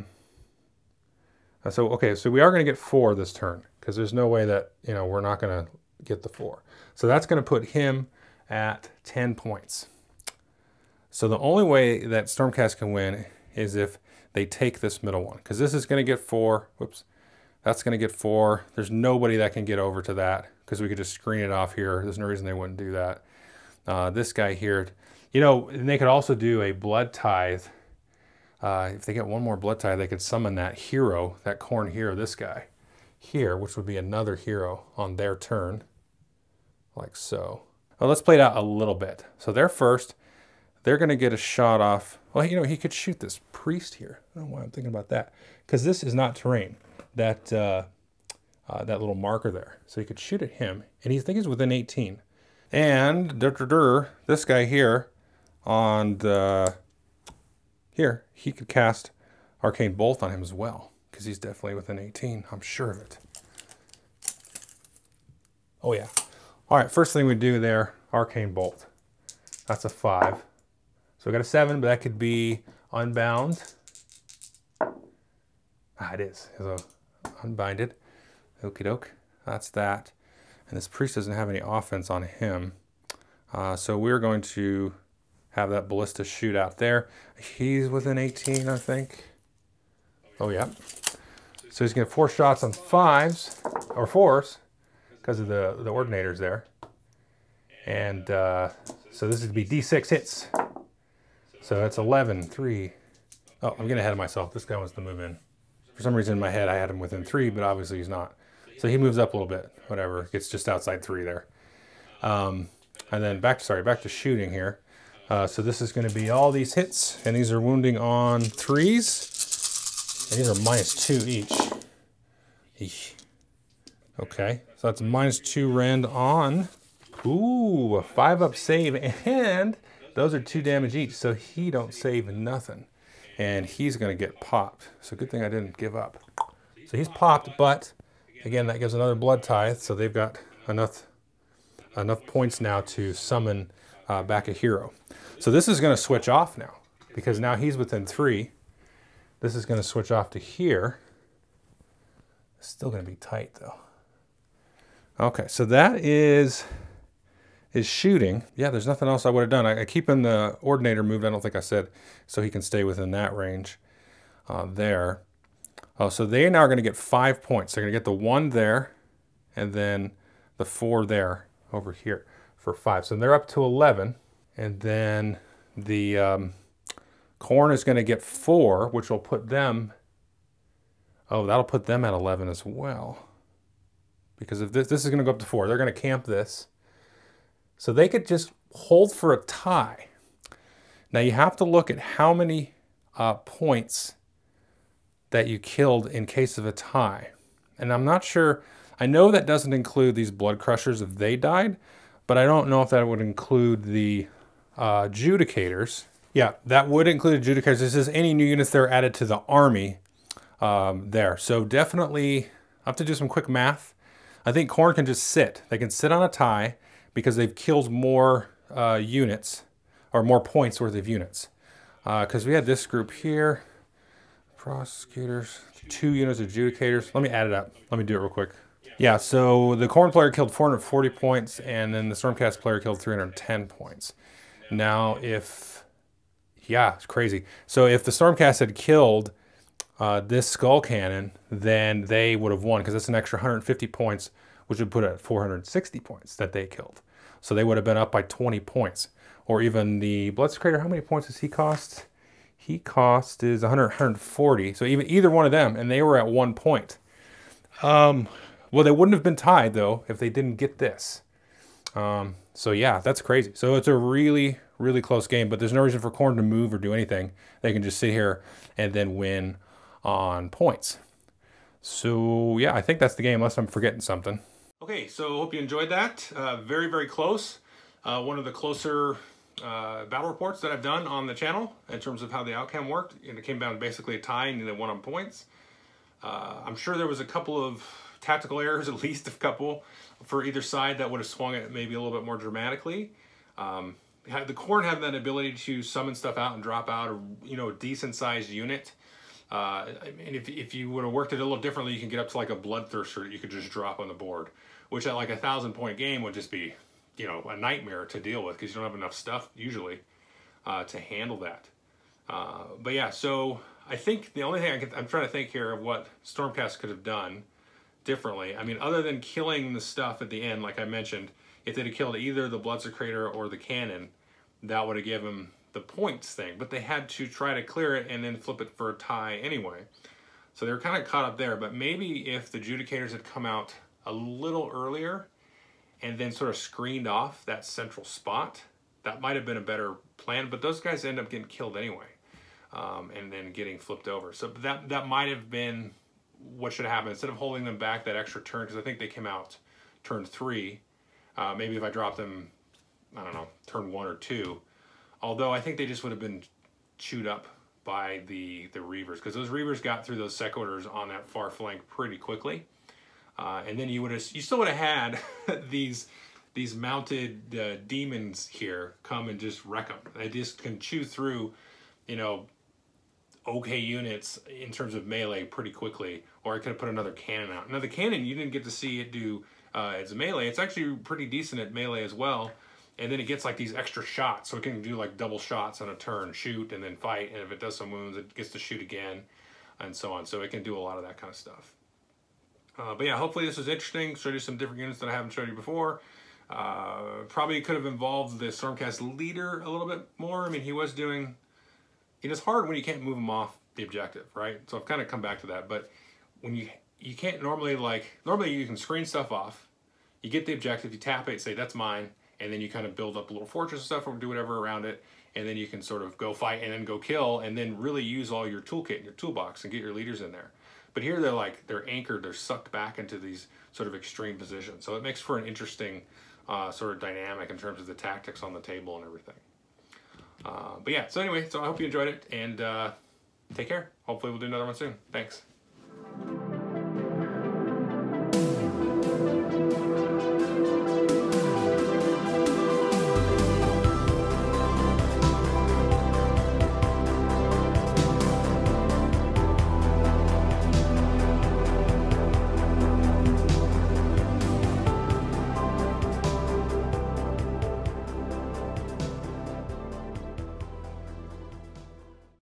So, okay, so we are gonna get four this turn, because there's no way that, you know, we're not gonna get the four. So that's gonna put him at ten points. So the only way that Stormcast can win is if they take this middle one, because this is gonna get four, whoops, that's gonna get four. There's nobody that can get over to that, because we could just screen it off here. There's no reason they wouldn't do that. Uh, this guy here, you know, and they could also do a Blood Tithe. Uh, if they get one more Blood Tithe, they could summon that hero, that Khorne hero, this guy here, which would be another hero on their turn, like so. Well, let's play it out a little bit. So they're first, they're gonna get a shot off. Well, you know, he could shoot this priest here. I don't know why I'm thinking about that, because this is not terrain, that, uh, uh, that little marker there. So he could shoot at him, and he thinks he's within eighteen. And dur -dur -dur, this guy here on the, here, he could cast Arcane Bolt on him as well, because he's definitely within eighteen, I'm sure of it. Oh yeah. All right, first thing we do there, Arcane Bolt. That's a five. So we got a seven, but that could be unbound. Ah, it is, it's a unbinded. Okie doke, that's that. And this priest doesn't have any offense on him. Uh, so we're going to have that ballista shoot out there. He's within eighteen, I think. Oh yeah. So he's gonna four shots on fives or fours because of the, the ordinators there. And uh, so this is to be D six hits. So that's eleven, three. Oh, I'm getting ahead of myself. This guy wants to move in. For some reason in my head, I had him within three, but obviously he's not. So he moves up a little bit, whatever. Gets just outside three there. Um, and then back, sorry, back to shooting here. Uh, so this is gonna be all these hits, and these are wounding on threes. And these are minus two each. Eesh. Okay, so that's minus two rend on. Ooh, a five up save, and Those are two damage each, so he don't save nothing. And he's going to get popped. So good thing I didn't give up. So he's popped, but again, that gives another blood tithe. So they've got enough enough points now to summon uh, back a hero. So this is going to switch off now, because now he's within three. This is going to switch off to here. It's still going to be tight, though. Okay, so that is is shooting. Yeah, there's nothing else I would have done. I, I keep in the Ordinator moved, I don't think I said, so he can stay within that range uh, there. Oh, so they now are going to get five points. They're going to get the one there and then the four there over here for five. So they're up to eleven. And then the um, Khorne is going to get four, which will put them, oh, that'll put them at eleven as well. Because if this, this is going to go up to four, they're going to camp this. So they could just hold for a tie. Now you have to look at how many uh, points that you killed in case of a tie. And I'm not sure, I know that doesn't include these Blood Crushers if they died, but I don't know if that would include the uh, Adjudicators. Yeah, that would include Adjudicators. This is any new units that are added to the army um, there. So definitely, I have to do some quick math. I think Khorne can just sit. They can sit on a tie because they've killed more uh, units, or more points worth of units. Because uh, we had this group here. Prosecutors, two units of Adjudicators. Let me add it up. Let me do it real quick. Yeah, so the Khorne player killed four hundred forty points, and then the Stormcast player killed three hundred ten points. Now if, yeah, it's crazy. So if the Stormcast had killed uh, this Skull Cannon, then they would have won, because that's an extra one hundred fifty points, which would put it at four hundred sixty points that they killed. So they would have been up by twenty points. Or even the Blood Secrator, how many points does he cost? He cost is one hundred, one hundred forty. So even either one of them, and they were at one point. Um, well, they wouldn't have been tied though if they didn't get this. Um, so yeah, that's crazy. So it's a really, really close game. But there's no reason for Khorne to move or do anything. They can just sit here and then win on points. So yeah, I think that's the game, unless I'm forgetting something. Okay, so hope you enjoyed that. Uh, very, very close. Uh, one of the closer Uh, battle reports that I've done on the channel in terms of how the outcome worked, and it came down to basically a tie and they won on points. Uh, I'm sure there was a couple of tactical errors, at least a couple, for either side that would have swung it maybe a little bit more dramatically. Um, had the Khorne had that ability to summon stuff out and drop out a you know, decent-sized unit. Uh, and if, if you would have worked it a little differently, you can get up to like a Bloodthirster that you could just drop on the board, which at like a thousand-point game would just be you know, a nightmare to deal with, because you don't have enough stuff usually uh, to handle that. Uh, but yeah, so I think the only thing I could, I'm trying to think here of what Stormcast could have done differently. I mean, other than killing the stuff at the end, like I mentioned, if they'd have killed either the Blood Secrator or the Cannon, that would have given them the points thing. But they had to try to clear it and then flip it for a tie anyway. So they were kind of caught up there. But maybe if the Adjudicators had come out a little earlier and then sort of screened off that central spot, that might have been a better plan, but those guys end up getting killed anyway, um, and then getting flipped over. So that that might have been what should happen. Instead of holding them back that extra turn, because I think they came out turn three, uh, maybe if I dropped them, I don't know, turn one or two, although I think they just would have been chewed up by the, the Reavers, because those Reavers got through those Sequitors on that far flank pretty quickly. Uh, and then you would have, you still would have had these these mounted uh, demons here come and just wreck them. They just can chew through, you know, okay units in terms of melee pretty quickly. Or I could have put another cannon out. Now the cannon, you didn't get to see it do uh, its melee. It's actually pretty decent at melee as well. And then it gets like these extra shots, so it can do like double shots on a turn, shoot and then fight. And if it does some wounds, it gets to shoot again, and so on. So it can do a lot of that kind of stuff. Uh, but yeah, hopefully this was interesting. Showed you some different units that I haven't showed you before. Uh, probably could have involved the Stormcast leader a little bit more. I mean, he was doing... It is hard when you can't move him off the objective, right? So I've kind of come back to that. But when you you can't normally, like... Normally you can screen stuff off. You get the objective, you tap it, say, that's mine. And then you kind of build up a little fortress and stuff, or do whatever around it. And then you can sort of go fight and then go kill, and then really use all your toolkit and your toolbox and get your leaders in there. But here they're like, they're anchored, they're sucked back into these sort of extreme positions. So it makes for an interesting uh, sort of dynamic in terms of the tactics on the table and everything. Uh, but yeah, so anyway, so I hope you enjoyed it, and uh, take care. Hopefully we'll do another one soon. Thanks.